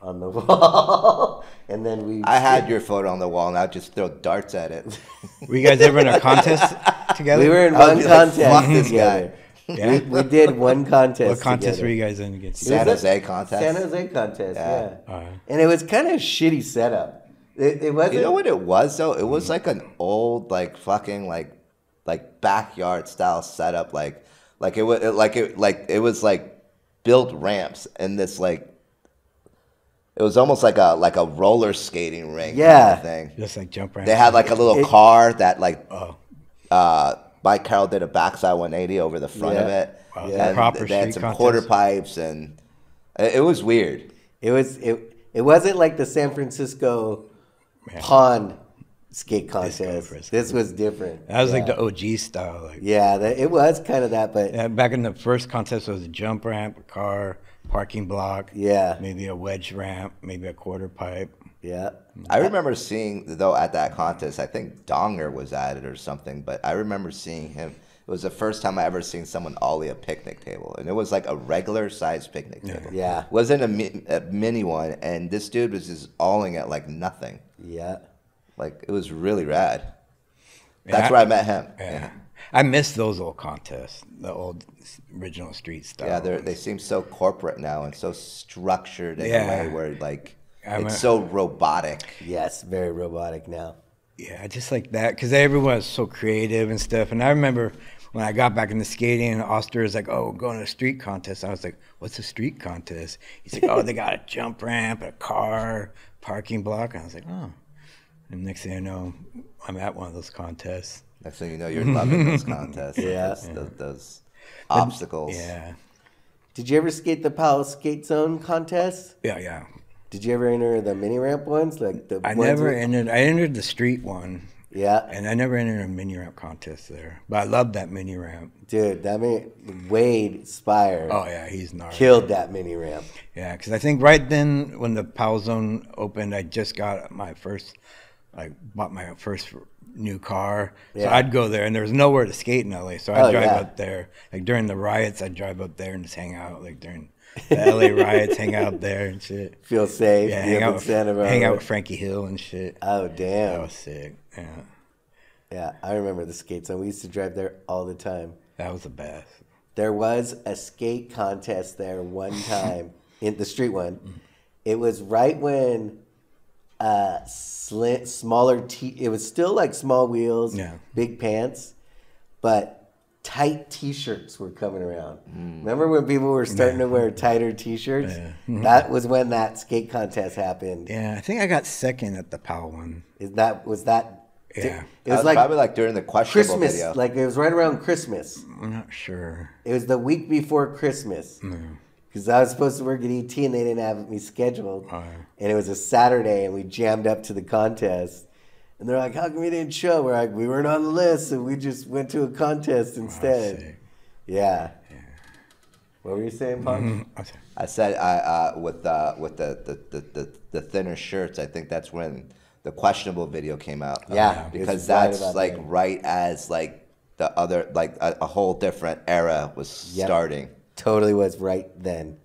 on the wall, and then I had your photo on the wall, and I'd just throw darts at it. Were you guys ever in a contest together? We were in one contest together. Yeah. We did one contest. What contest were you guys in against? San Jose contest. San Jose contest, yeah. And it was kind of a shitty setup. It wasn't. You know what it was though? It was like an old, like fucking, like backyard style setup. It was like built ramps in this it was almost like a roller skating rink kind of thing. Just like jump ramps. They had like a little car that Mike Carroll did a backside 180 over the front of it. Wow. Yeah. And proper they had some contest. Quarter pipes, and it was weird. It wasn't like the San Francisco pond skate contest. This was different. That was like the OG style. Like, yeah, it was kind of that, but... Yeah, back in the first contest, it was a jump ramp, a car, parking block. Yeah. Maybe a wedge ramp, maybe a quarter pipe. Yeah. I remember seeing, though, at that contest, I think Donger was at it or something, but I remember seeing him. It was the first time I ever seen someone ollie a picnic table, and it was like a regular-sized picnic table. Yeah. It wasn't a mini one, and this dude was just ollieing at, like, nothing. Yeah. Like, it was really rad. That's where I met him. Yeah. Yeah. I miss those old contests, the old original street style. Yeah, they seem so corporate now and so structured in a way where, like, it's so robotic. Yes, very robotic now. Yeah, just like that, because everyone was so creative and stuff. And I remember when I got back into skating, and Oster was like, "Oh, going to a street contest." I was like, "What's a street contest?" He's like, "Oh, they got a jump ramp, a car, parking block." And I was like, "Oh." And next thing I know, I'm at one of those contests. Next thing you know, you're loving those contests. Yeah, those obstacles. Yeah. Did you ever skate the Powell Skate Zone contest? Yeah, yeah. Did you ever enter the mini ramp ones? Like the I never entered. I entered the street one. Yeah. And I never entered a mini ramp contest there. But I loved that mini ramp. Dude, that Wade Spire. Oh, yeah, he's gnarly. Killed that mini ramp. Yeah, because I think right then when the Powell Zone opened, I just got my first, like, bought my first new car. Yeah. So I'd go there, and there was nowhere to skate in LA. So I'd drive up there. Like during the riots, I'd drive up there and just hang out. Like during the LA riots, hang out there and shit. Feel safe. Yeah, hang out with Frankie Hill and shit. Oh, damn. That was sick. Yeah. Yeah, I remember the skate zone. We used to drive there all the time. That was the best. There was a skate contest there one time, in the street one. It was right when it was still like small wheels, big pants, but tight t-shirts were coming around. Remember when people were starting to wear tighter t-shirts? That was when that skate contest happened. Yeah, I think I got second at the Powell one. It was like probably like during the questionable Christmas video. Like it was right around Christmas. I'm not sure. It was the week before Christmas. Because I was supposed to work at ET and they didn't have me scheduled. And it was a Saturday and we jammed up to the contest. And they're like, "How come we didn't show?" We're like, "We weren't on the list, so we just went to a contest instead." Yeah. What were you saying, Punch? I said, with the thinner shirts, I think that's when the questionable video came out. Yeah, because that's like right as like the other like a whole different era was starting. Totally was right then.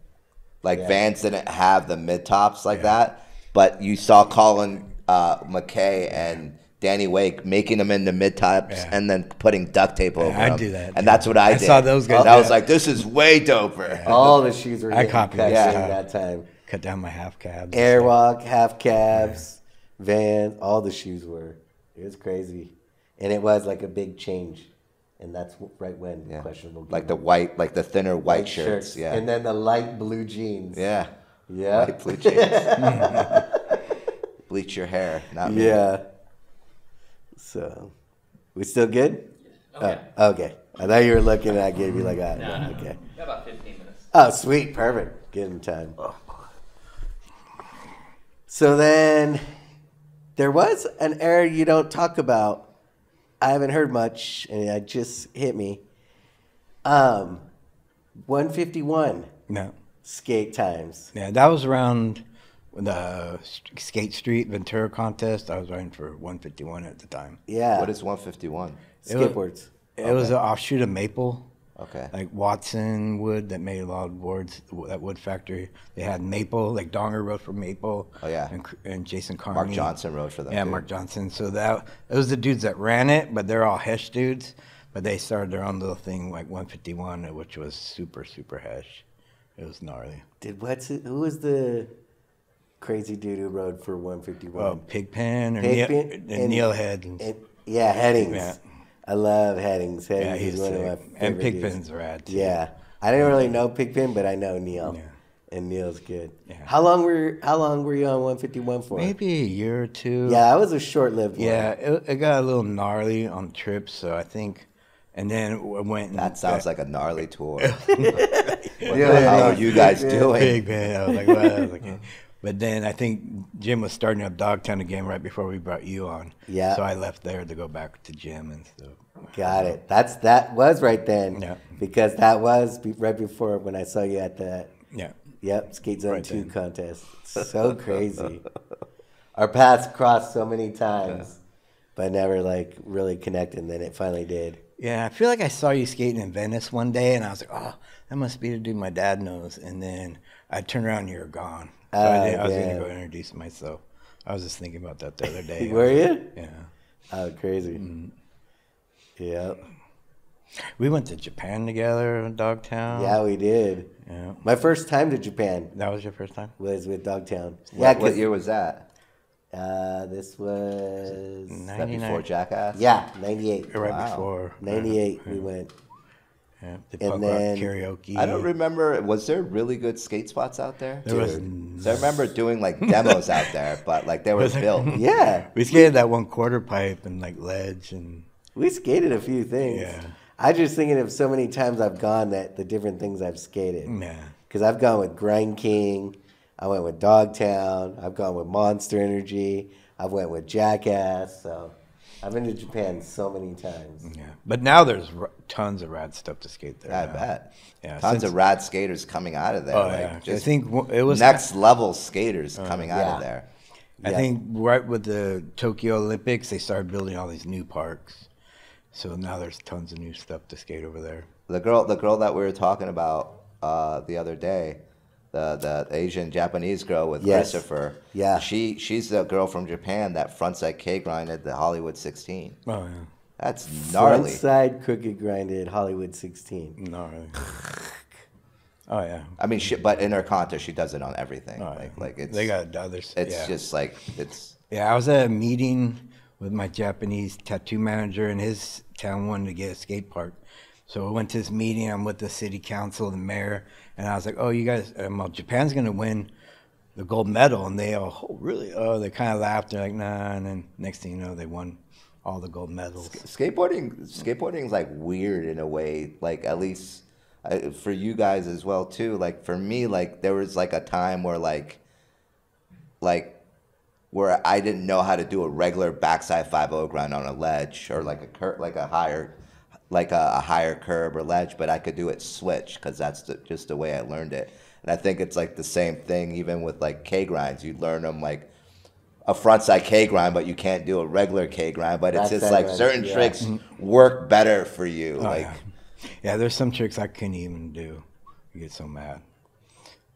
Like Vans didn't have the mid tops like that, but you saw Colin McKay and Danny Wake making them into mid tops and then putting duct tape over them. I do that, and that's what I did. I saw those guys. And I was like, "This is way doper." Yeah. All the shoes were. I copied that time. Cut down my half cabs. Airwalk, half cabs, Vans. All the shoes were. It was crazy, and it was like a big change. And that's right when questionable. Like the white, like the thinner white shirts. Yeah, and then the light blue jeans. Yeah, yeah, light blue jeans. Bleach your hair, not me. Yeah. So, we still good? Okay. Oh, okay. I thought you were looking and I gave you like that. No, okay. No. About 15 minutes. Oh, sweet. Perfect. Give him time. Oh. So then, there was an era you don't talk about. I haven't heard much and it just hit me. 151. No. Skate times. Yeah, that was around the Skate Street Ventura contest. I was running for 151 at the time. Yeah. What is 151? Skateboards. It was an offshoot of Maple. Okay. Like Watson Wood that made a lot of boards, that wood factory. They had Maple, like Donger wrote for Maple. Oh, yeah. And Jason Carney. Mark Johnson wrote for them. Yeah, dude. Mark Johnson. So it was the dudes that ran it, but they're all Hesh dudes. But they started their own little thing like 151, which was super, super Hesh. It was gnarly. Who was the crazy dude who rode for 151? Oh, Pigpen or Neil Headings. Yeah, Headings. Yeah. I love Headings. Headings is one of my favorite. And Pigpen's rad too. Yeah, I didn't really know Pigpen, but I know Neil, and Neil's good. Yeah. How long were you on 151 for? Maybe a year or two. Yeah, that was a short-lived one. Yeah, it got a little gnarly on trips, so I think. And then I went. That sounds like a gnarly tour. What the hell are you guys doing? Pigpen. I was like, wow. But then I think Jim was starting up Dogtown again right before we brought you on. Yeah. So I left there to go back to Jim and stuff. Got it. That was right then. Yeah. Because that was right before when I saw you at that. Yeah. Yep. Skate Zone right 2 then. Contest. So crazy. Our paths crossed so many times, but never like really connected. And then it finally did. Yeah, I feel like I saw you skating in Venice one day, and I was like, oh, that must be the dude my dad knows. And then I turned around, and you were gone. So I was going to go introduce myself. I was just thinking about that the other day. Were you? Like, yeah. Oh, crazy. Mm-hmm. Yep. We went to Japan together in Dogtown. Yeah, we did. Yeah. My first time to Japan. That was your first time? Was with Dogtown. Yeah, what year was that? This was 99 before Jackass. Yeah, 98. Right before 98, we went. Yeah, and then karaoke. I don't remember. Was there really good skate spots out there? There was. I remember doing like demos out there, but like they were built. Yeah, we skated that one quarter pipe and like ledge, and we skated a few things. Yeah, I just thinking of so many times I've gone that the different things I've skated. Yeah, because I've gone with Grind King. I went with Dogtown. I've gone with Monster Energy. I went with Jackass. So I've been to Japan so many times. Yeah, but now there's tons of rad stuff to skate there. I bet. Yeah, tons of rad skaters coming out of there. Oh, like yeah. Just I think it was next level skaters coming out of there. Yeah. I think right with the Tokyo Olympics, they started building all these new parks. So now there's tons of new stuff to skate over there. The girl that we were talking about the other day. The Asian Japanese girl with Christopher. Yeah. She's the girl from Japan that frontside K grinded the Hollywood 16. Oh yeah. That's gnarly. Frontside crooked grinded Hollywood 16. Gnarly. Oh yeah. I mean, but in her contest, she does it on everything. Oh, like it's, they got others. It's just like it's. Yeah, I was at a meeting with my Japanese tattoo manager, and his town wanted to get a skate park. So I went to this meeting. I'm with the city council, the mayor, and I was like, "Oh, you guys, well, Japan's gonna win the gold medal." And they all, "Oh, really?" Oh, they kind of laughed. They're like, "Nah." And then next thing you know, they won all the gold medals. Skateboarding's like weird in a way. Like at least for you guys as well too. Like for me, like there was like a time where where I didn't know how to do a regular backside 5-0 grind on a ledge or like a higher curb or ledge, but I could do it switch because that's just the way I learned it. And I think it's like the same thing even with like K grinds. You learn them like a frontside K grind, but you can't do a regular K grind. But it's just like certain tricks work better for you. Oh, like, yeah, there's some tricks I couldn't even do. I get so mad,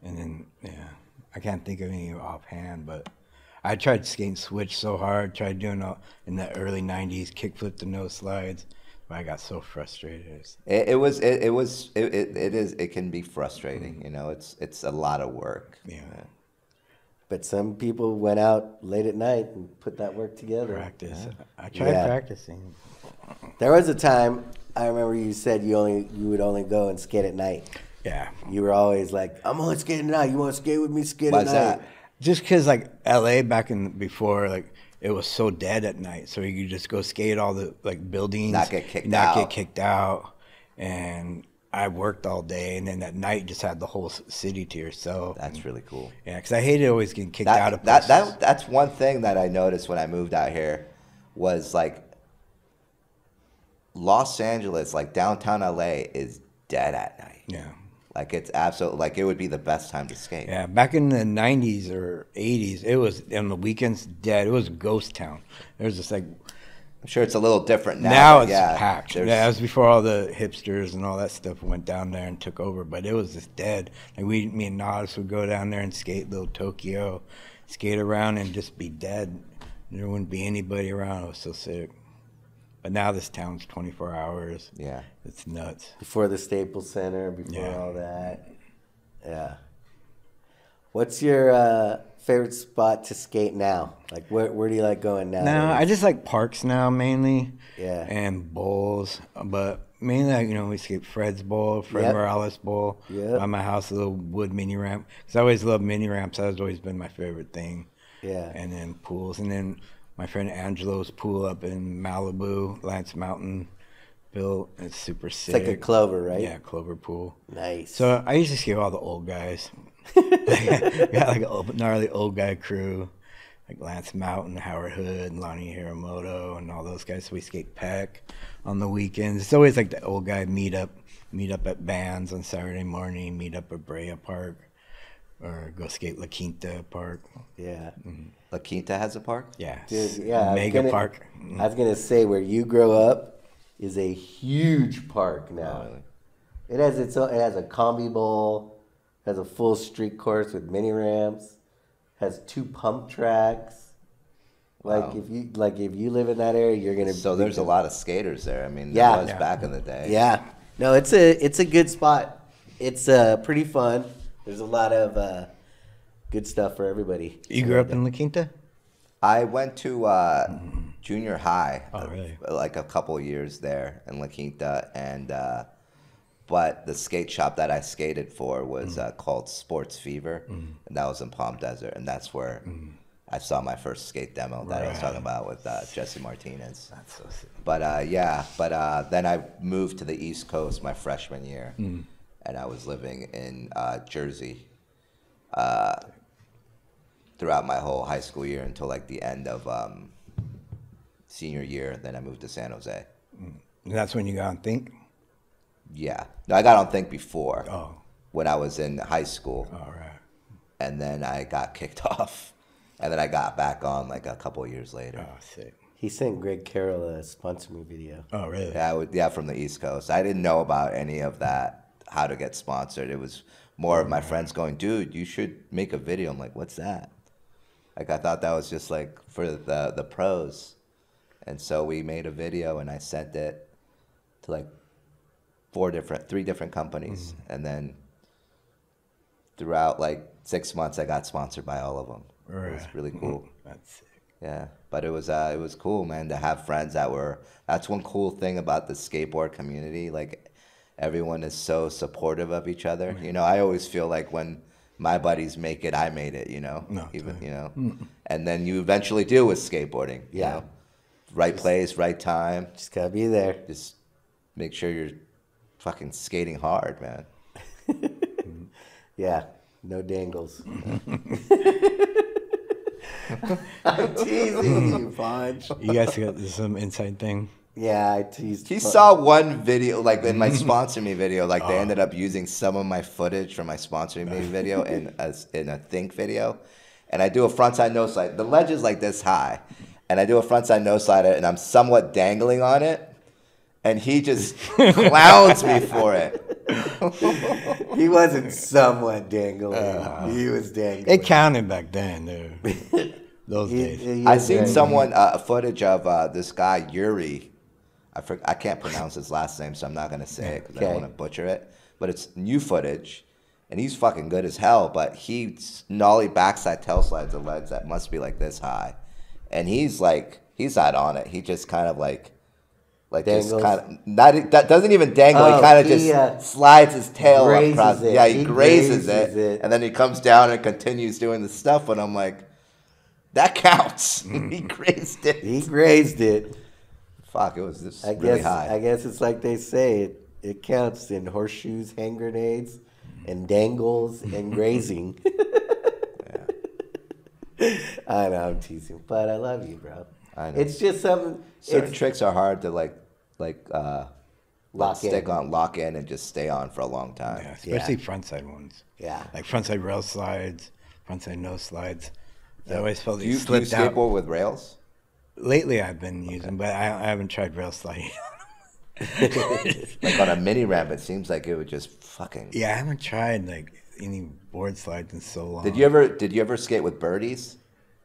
and then I can't think of any offhand, but. I tried skating switch so hard. Tried doing in the early '90s kickflip to no slides. I got so frustrated. It can be frustrating, you know. It's a lot of work. Yeah. But some people went out late at night and put that work together. Practice. Yeah. I tried practicing. There was a time I remember you said you would only go and skate at night. Yeah. You were always like, I'm only skating at night. You want to skate with me? Skate at night. Why's that? Just because like LA back in before like. It was so dead at night, so you could just go skate all the like buildings, not get kicked out, and I worked all day, and then at night just had the whole city to yourself. That's really cool. Yeah, because I hated always getting kicked out of places. That's one thing that I noticed when I moved out here, was like Los Angeles, like downtown LA, is dead at night. Yeah. Like it's absolutely like it would be the best time to skate. Yeah, back in the '90s or '80s, it was on the weekends dead. It was ghost town. There was just like, I'm sure it's a little different now. Now it's packed. Yeah, that was before all the hipsters and all that stuff went down there and took over. But it was just dead. Like me and Nautis would go down there and skate Little Tokyo, skate around and just be dead. There wouldn't be anybody around. It was so sick. But now this town's 24 hours. Yeah. It's nuts. Before the Staples Center, before all that. Yeah. What's your favorite spot to skate now? Like, where do you like going now? No, I just like parks now mainly. Yeah. And bowls. But mainly, like, you know, we skate Fred's Bowl, Fred Morales Bowl. Yeah. By my house, a little wood mini ramp. Because I always loved mini ramps. That's always been my favorite thing. Yeah. And then pools. And then... my friend Angelo's pool up in Malibu, Lance Mountain, built. It's super sick. It's like a Clover, right? Yeah, Clover pool. Nice. So I used to skate all the old guys. Got like a gnarly old guy crew, like Lance Mountain, Howard Hood, and Lonnie Hiramoto, and all those guys. So we skate Peck on the weekends. It's always like the old guy meet up at Vans on Saturday morning, meet up at Brea Park, or go skate La Quinta Park. Yeah. Mm-hmm. La Quinta has a park? Yeah. Dude, yeah. Mega park. I was going to say, where you grow up is a huge park now. Oh, really? It has its own, it has a combi bowl, has a full street course with mini ramps, has 2 pump tracks. Like, wow. if you live in that area, you're going to... So there's a lot of skaters there. I mean, there was back in the day. Yeah. No, it's a good spot. It's pretty fun. There's a lot of good stuff for everybody. You grew up in La Quinta? I went to junior high, really? Like a couple years there in La Quinta, and but the skate shop that I skated for was called Sports Fever, and that was in Palm Desert, and that's where I saw my first skate demo that I was talking about with Jesse Martinez. That's so sick. But then I moved to the East Coast my freshman year. And I was living in Jersey throughout my whole high school year until like the end of senior year. Then I moved to San Jose. And that's when you got on Think? Yeah. No, I got on Think before. Oh. When I was in high school. All right. And then I got kicked off. And then I got back on like a couple of years later. Oh, sick. He sent Greg Carroll a sponsor me video. Oh, really? Yeah, from the East Coast. I didn't know about any of that. How to get sponsored. It was more of my friends going, dude, you should make a video. I'm like, what's that? Like, I thought that was just like for the pros. And so we made a video and I sent it to like 3 different companies. And then throughout like 6 months, I got sponsored by all of them. Right. It was really cool. That's sick. Yeah. But it was cool, man, to have friends that were, that's one cool thing about the skateboard community. Like, everyone is so supportive of each other. You know, I always feel like when my buddies make it, I made it, you know, you know, and then you eventually do with skateboarding, you know, right place, right time. Just gotta be there. Just make sure you're fucking skating hard, man. Yeah, no dangles. I'm teasing you, Punch. You guys got some inside thing? Yeah, I teased. He saw one video, like in my Sponsor Me video, like they ended up using some of my footage from my Sponsor Me video in a Think video. And I do a frontside no slide. The ledge is like this high. And I do a frontside no slide and I'm somewhat dangling on it. And he just clowns me for it. He wasn't somewhat dangling. He was dangling. It counted back then, dude. Those days. I seen someone, footage of this guy, Yuri. I can't pronounce his last name, so I'm not going to say it because I don't want to butcher it. But it's new footage, and he's fucking good as hell, but he gnarly backside tail slides the legs that must be like this high. And he's like, he's not on it. He just kind of like dangles. Just kind of, that doesn't even dangle. He kind of just slides his tail across it. Yeah, he grazes it. And then he comes down and continues doing the stuff, and I'm like, that counts. He grazed it. He grazed it. Fuck, it was just really high. I guess it's like they say, it counts in horseshoes, hand grenades, and dangles, and grazing. I know, I'm teasing, but I love you, bro. I know. It's just something. Certain tricks are hard to lock in and just stay on for a long time. Yeah, especially frontside ones. Yeah. Like frontside rail slides, frontside nose slides. I always felt that you slipped out. Do you skateboard with rails? Lately, I've been using, but I haven't tried rail sliding. Like on a mini ramp, it seems like it would just fucking. Yeah, I haven't tried like any board slides in so long. Did you ever skate with birdies?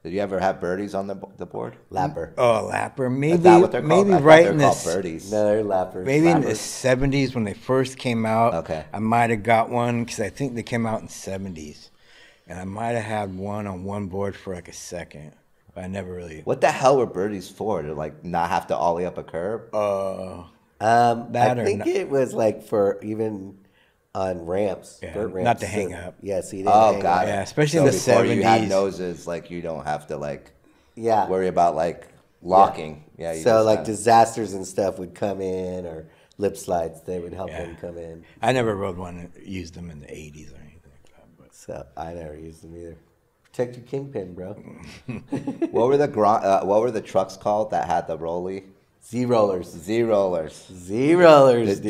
Did you ever have birdies on the board? Lapper. Oh, lapper. Maybe. Is that what they're called? Maybe right in the birdies. No, they're lappers. Maybe in the '70s when they first came out. Okay. I might have got one because I think they came out in the '70s. And I might have had one on one board for like a second, but I never really. What the hell were birdies for? To like not have to ollie up a curb? I think it was like for even on ramps, dirt ramps. Not to hang up. Yeah, so you didn't hang up. Yeah, especially in the 70s. You had noses, like you don't have to like worry about like locking. Yeah. So like disasters and stuff would come in, or lip slides, they would help them come in. I never rode one, used them in the 80s or anything. So I never used them either. Protect your kingpin, bro. What were the trucks called that had the rolly? Z rollers. Did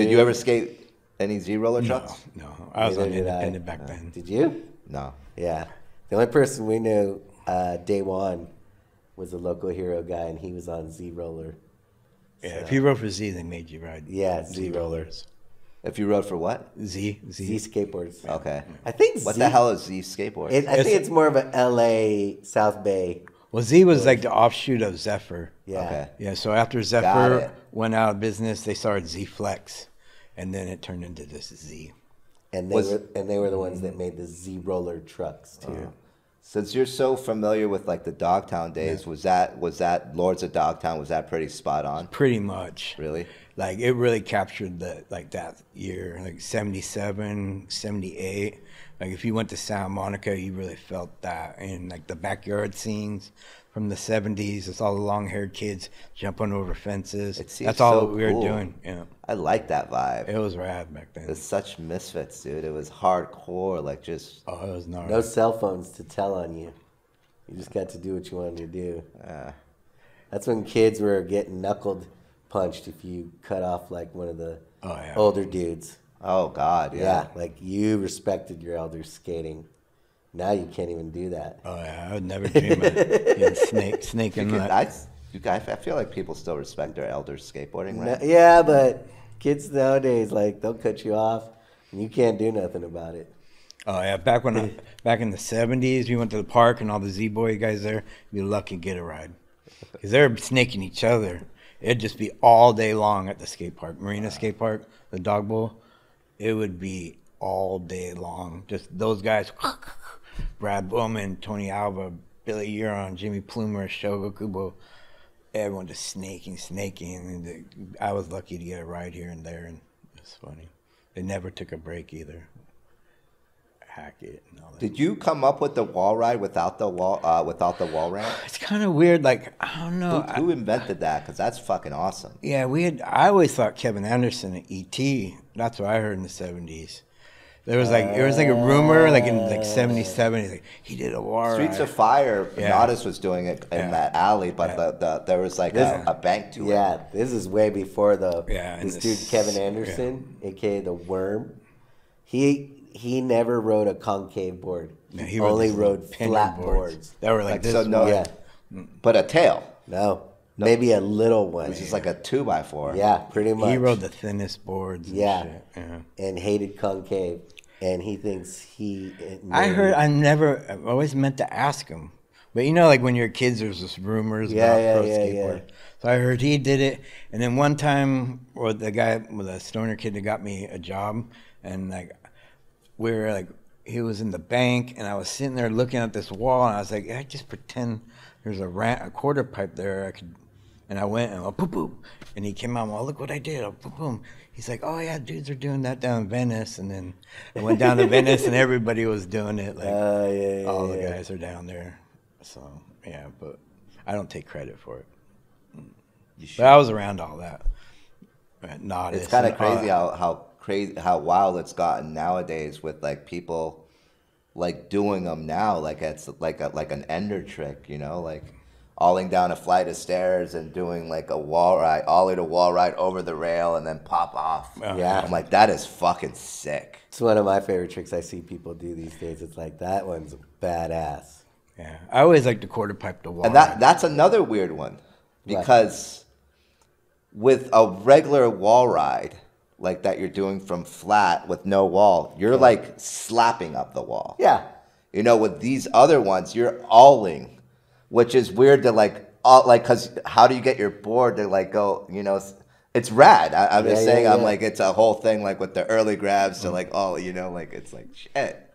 you ever skate any Z roller trucks? No. I was on Independent back then. Did you? No. Yeah. The only person we knew day one was a local hero guy, and he was on Z roller. Yeah, so if you rode for Z, they made you ride. Yeah, Z rollers. If you rode for what? Z skateboards. Okay. I think what the hell is Z skateboard? I think it's more of a LA South Bay. Well, Z was like the offshoot of Zephyr. Yeah. Okay. Yeah. So after Zephyr went out of business, they started Z Flex, and then it turned into this Z. And they were the ones that made the Z roller trucks too. Since you're so familiar with like the Dogtown days, was that Lords of Dogtown? Was that pretty spot on? Pretty much. Really? Like it really captured the that year, like 77, 78. Like if you went to Santa Monica, you really felt that, and like the backyard scenes from the 70s. It's all the long-haired kids jumping over fences. That's all so we were doing. Yeah, I like that vibe. It was rad back then. It's such misfits, dude. It was hardcore, like just it was gnarly. No cell phones to tell on you. You just got to do what you wanted to do. That's when kids were getting knuckled punched if you cut off like one of the older dudes. Oh God, yeah. Like you respected your elders skating. Now you can't even do that. Oh yeah, I would never dream of snaking that. I feel like people still respect their elders skateboarding, right? No, yeah, but kids nowadays, like they'll cut you off, and you can't do nothing about it. Oh yeah, back in the 70s, we went to the park, and all the Z boy guys there, you'd be lucky to get a ride, because they're snaking each other. It'd just be all day long at the skate park, Marina Skate Park, the Dog Bowl. It would be all day long. Just those guys, Brad Bowman, Tony Alva, Billy Huron, Jimmy Plumer, Shogo Kubo, everyone just snaking. And I was lucky to get a ride here and there, and it's funny. They never took a break either. Hackett and all that. Did you come up with the wall ride without the wall ramp? It's kind of weird. Like I don't know. Who invented that? Because that's fucking awesome. Yeah, I always thought Kevin Anderson at ET. That's what I heard in the 70s. There was like it was like a rumor like in like 77. Like, he did a wall ride. Streets of Fire. Nautis was doing it in that alley, but there was like a bank to it. Yeah, this is way before this dude Kevin Anderson, aka the Worm. He never rode a concave board. He only rode flat boards. That were like this. So no, but a tail. No. Maybe a little one. It's just like a 2x4. Yeah, pretty much. He rode the thinnest boards. And hated concave. And he thinks he. I always meant to ask him, but you know, like when you're kids, there's just rumors about pro skateboard. Yeah. So I heard he did it, and then one time, the stoner kid that got me a job, and like. He was in the bank, and I was sitting there looking at this wall, and I was like, I just pretend there's a quarter pipe there. And I went and went, boop, boop. And he came out and went, look what I did. Oh, boop, boom. He's like, oh, yeah, dudes are doing that down in Venice. And then I went down to Venice, and everybody was doing it. Like, all the guys are down there. So, yeah, but I don't take credit for it. But I was around all that. It's kind of crazy how wild it's gotten nowadays with like people like doing them now, like it's like an ender trick, you know, like olling down a flight of stairs and doing like a wall ride, ollie to wall ride over the rail and then pop off. I'm like, that is fucking sick. It's one of my favorite tricks I see people do these days. It's like, that one's badass. Yeah, I always like to quarter pipe the wall. And that's another weird one, because with a regular wall ride, like that you're doing from flat with no wall, you're like slapping up the wall. Yeah. You know, with these other ones, you're awling, which is weird to cause how do you get your board to like go, you know, it's rad. I'm just saying. I'm like, it's a whole thing like with the early grabs to like all, you know, like it's like shit.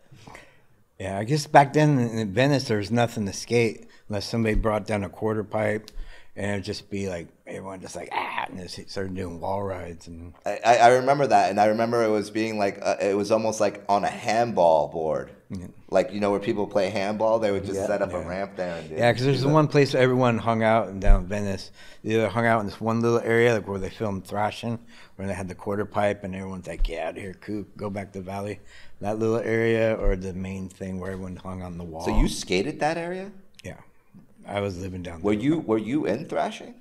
Yeah, I guess back then in Venice, there was nothing to skate unless somebody brought down a quarter pipe, and it'd just be like, everyone just like, ah, and they started doing wall rides. And I remember that, and I remember it was being like, it was almost like on a handball board. Yeah. Like, you know, where people play handball, they would just set up a ramp there. And yeah, because there's the one place where everyone hung out and down in Venice. They either hung out in this one little area like where they filmed Thrashing, where they had the quarter pipe, and everyone's like, get out of here, Coop, go back to the valley. That little area or the main thing where everyone hung on the wall. So you skated that area? Yeah. I was living down there. Were you in Thrashing?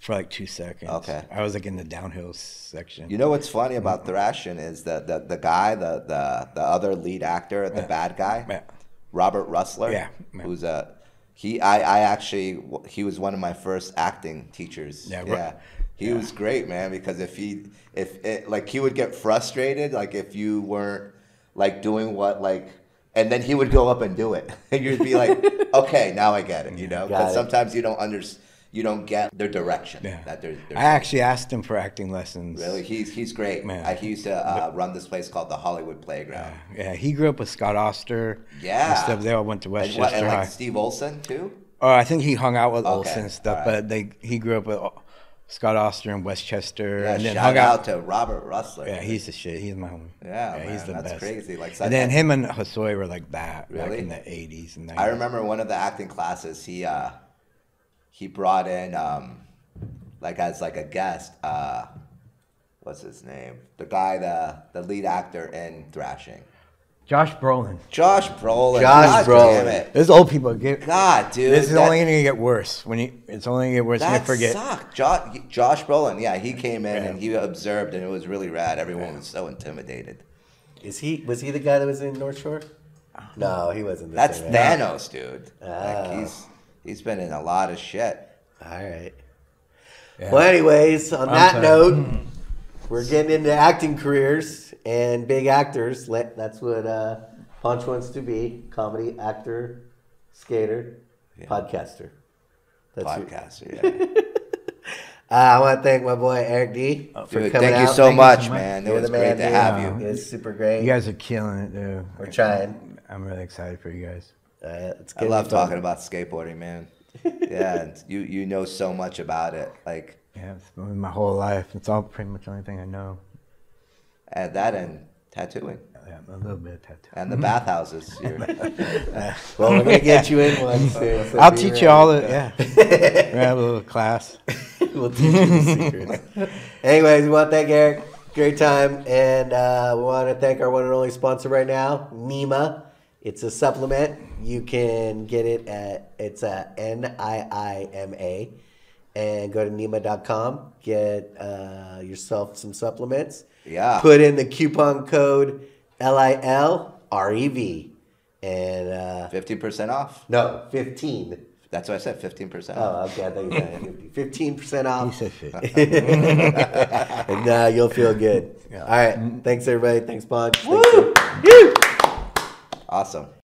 For like 2 seconds. Okay. I was like in the downhill section. You know what's funny about Thrashing is that the guy, the other lead actor, the bad guy, Robert Russler. Yeah. Who's a he was one of my first acting teachers. Yeah. Yeah. He was great, man, because he would get frustrated if you weren't doing what and then he would go up and do it. And you'd be like, okay, now I get it, you know? Because sometimes you don't understand. You don't get their direction. Yeah. That they're I actually asked him for acting lessons. Really? He's great. Man. He used to run this place called the Hollywood Playground. Yeah, he grew up with Scott Oster. Yeah. And stuff. They all went to Westchester High. And Steve Olsen, too? Oh, I think he hung out with Olsen and stuff, but he grew up with Scott Oster in Westchester. Yeah, and then shout out to Robert Russler. Yeah, he's the shit. He's my homie. Yeah, man, he's the best. That's crazy. And then him and Hosoi were like that back in the 80s and 90s. I remember one of the acting classes, he brought in, as a guest, what's his name? The guy, the lead actor in Thrashing. Josh Brolin. Josh Brolin. Damn it. This old people get. God, dude. This is only going to get worse. It's only going to get worse when you forget. That sucked. Josh Brolin, yeah, he came in and he observed, and it was really rad. Everyone was so intimidated. Was he the guy that was in North Shore? No, he wasn't. That's Thanos, dude. Oh. He's been in a lot of shit. All right. Yeah. Well, anyways, on that note, we're getting into acting careers and big actors. That's what Punch wants to be: comedy actor, skater, podcaster. Yeah. I want to thank my boy Eric D for coming. Thank you so much, man. It was great to have you. It's super great. You guys are killing it, dude. We're trying. I'm really excited for you guys. I love talking about skateboarding, man. Yeah, and you know so much about it. It's been my whole life. It's all pretty much the only thing I know. At that end, tattooing. Yeah, a little bit of tattooing. And the bathhouses. Well, we're gonna get you in one soon. So I'll teach you all. We have a little class. We'll teach you the secrets. Anyways, we want to thank Eric. Great time, and we want to thank our one and only sponsor right now, Nima. It's a supplement. You can get it at NIIMA, and go to Nima.com. Get yourself some supplements. Yeah. Put in the coupon code LILREV, and 15% off. No, 15. That's what I said. 15% off. Oh, okay. I thought you said 15% off. He said 15. And you'll feel good. Yeah. All right. Thanks, everybody. Thanks, Bond. Woo! Awesome.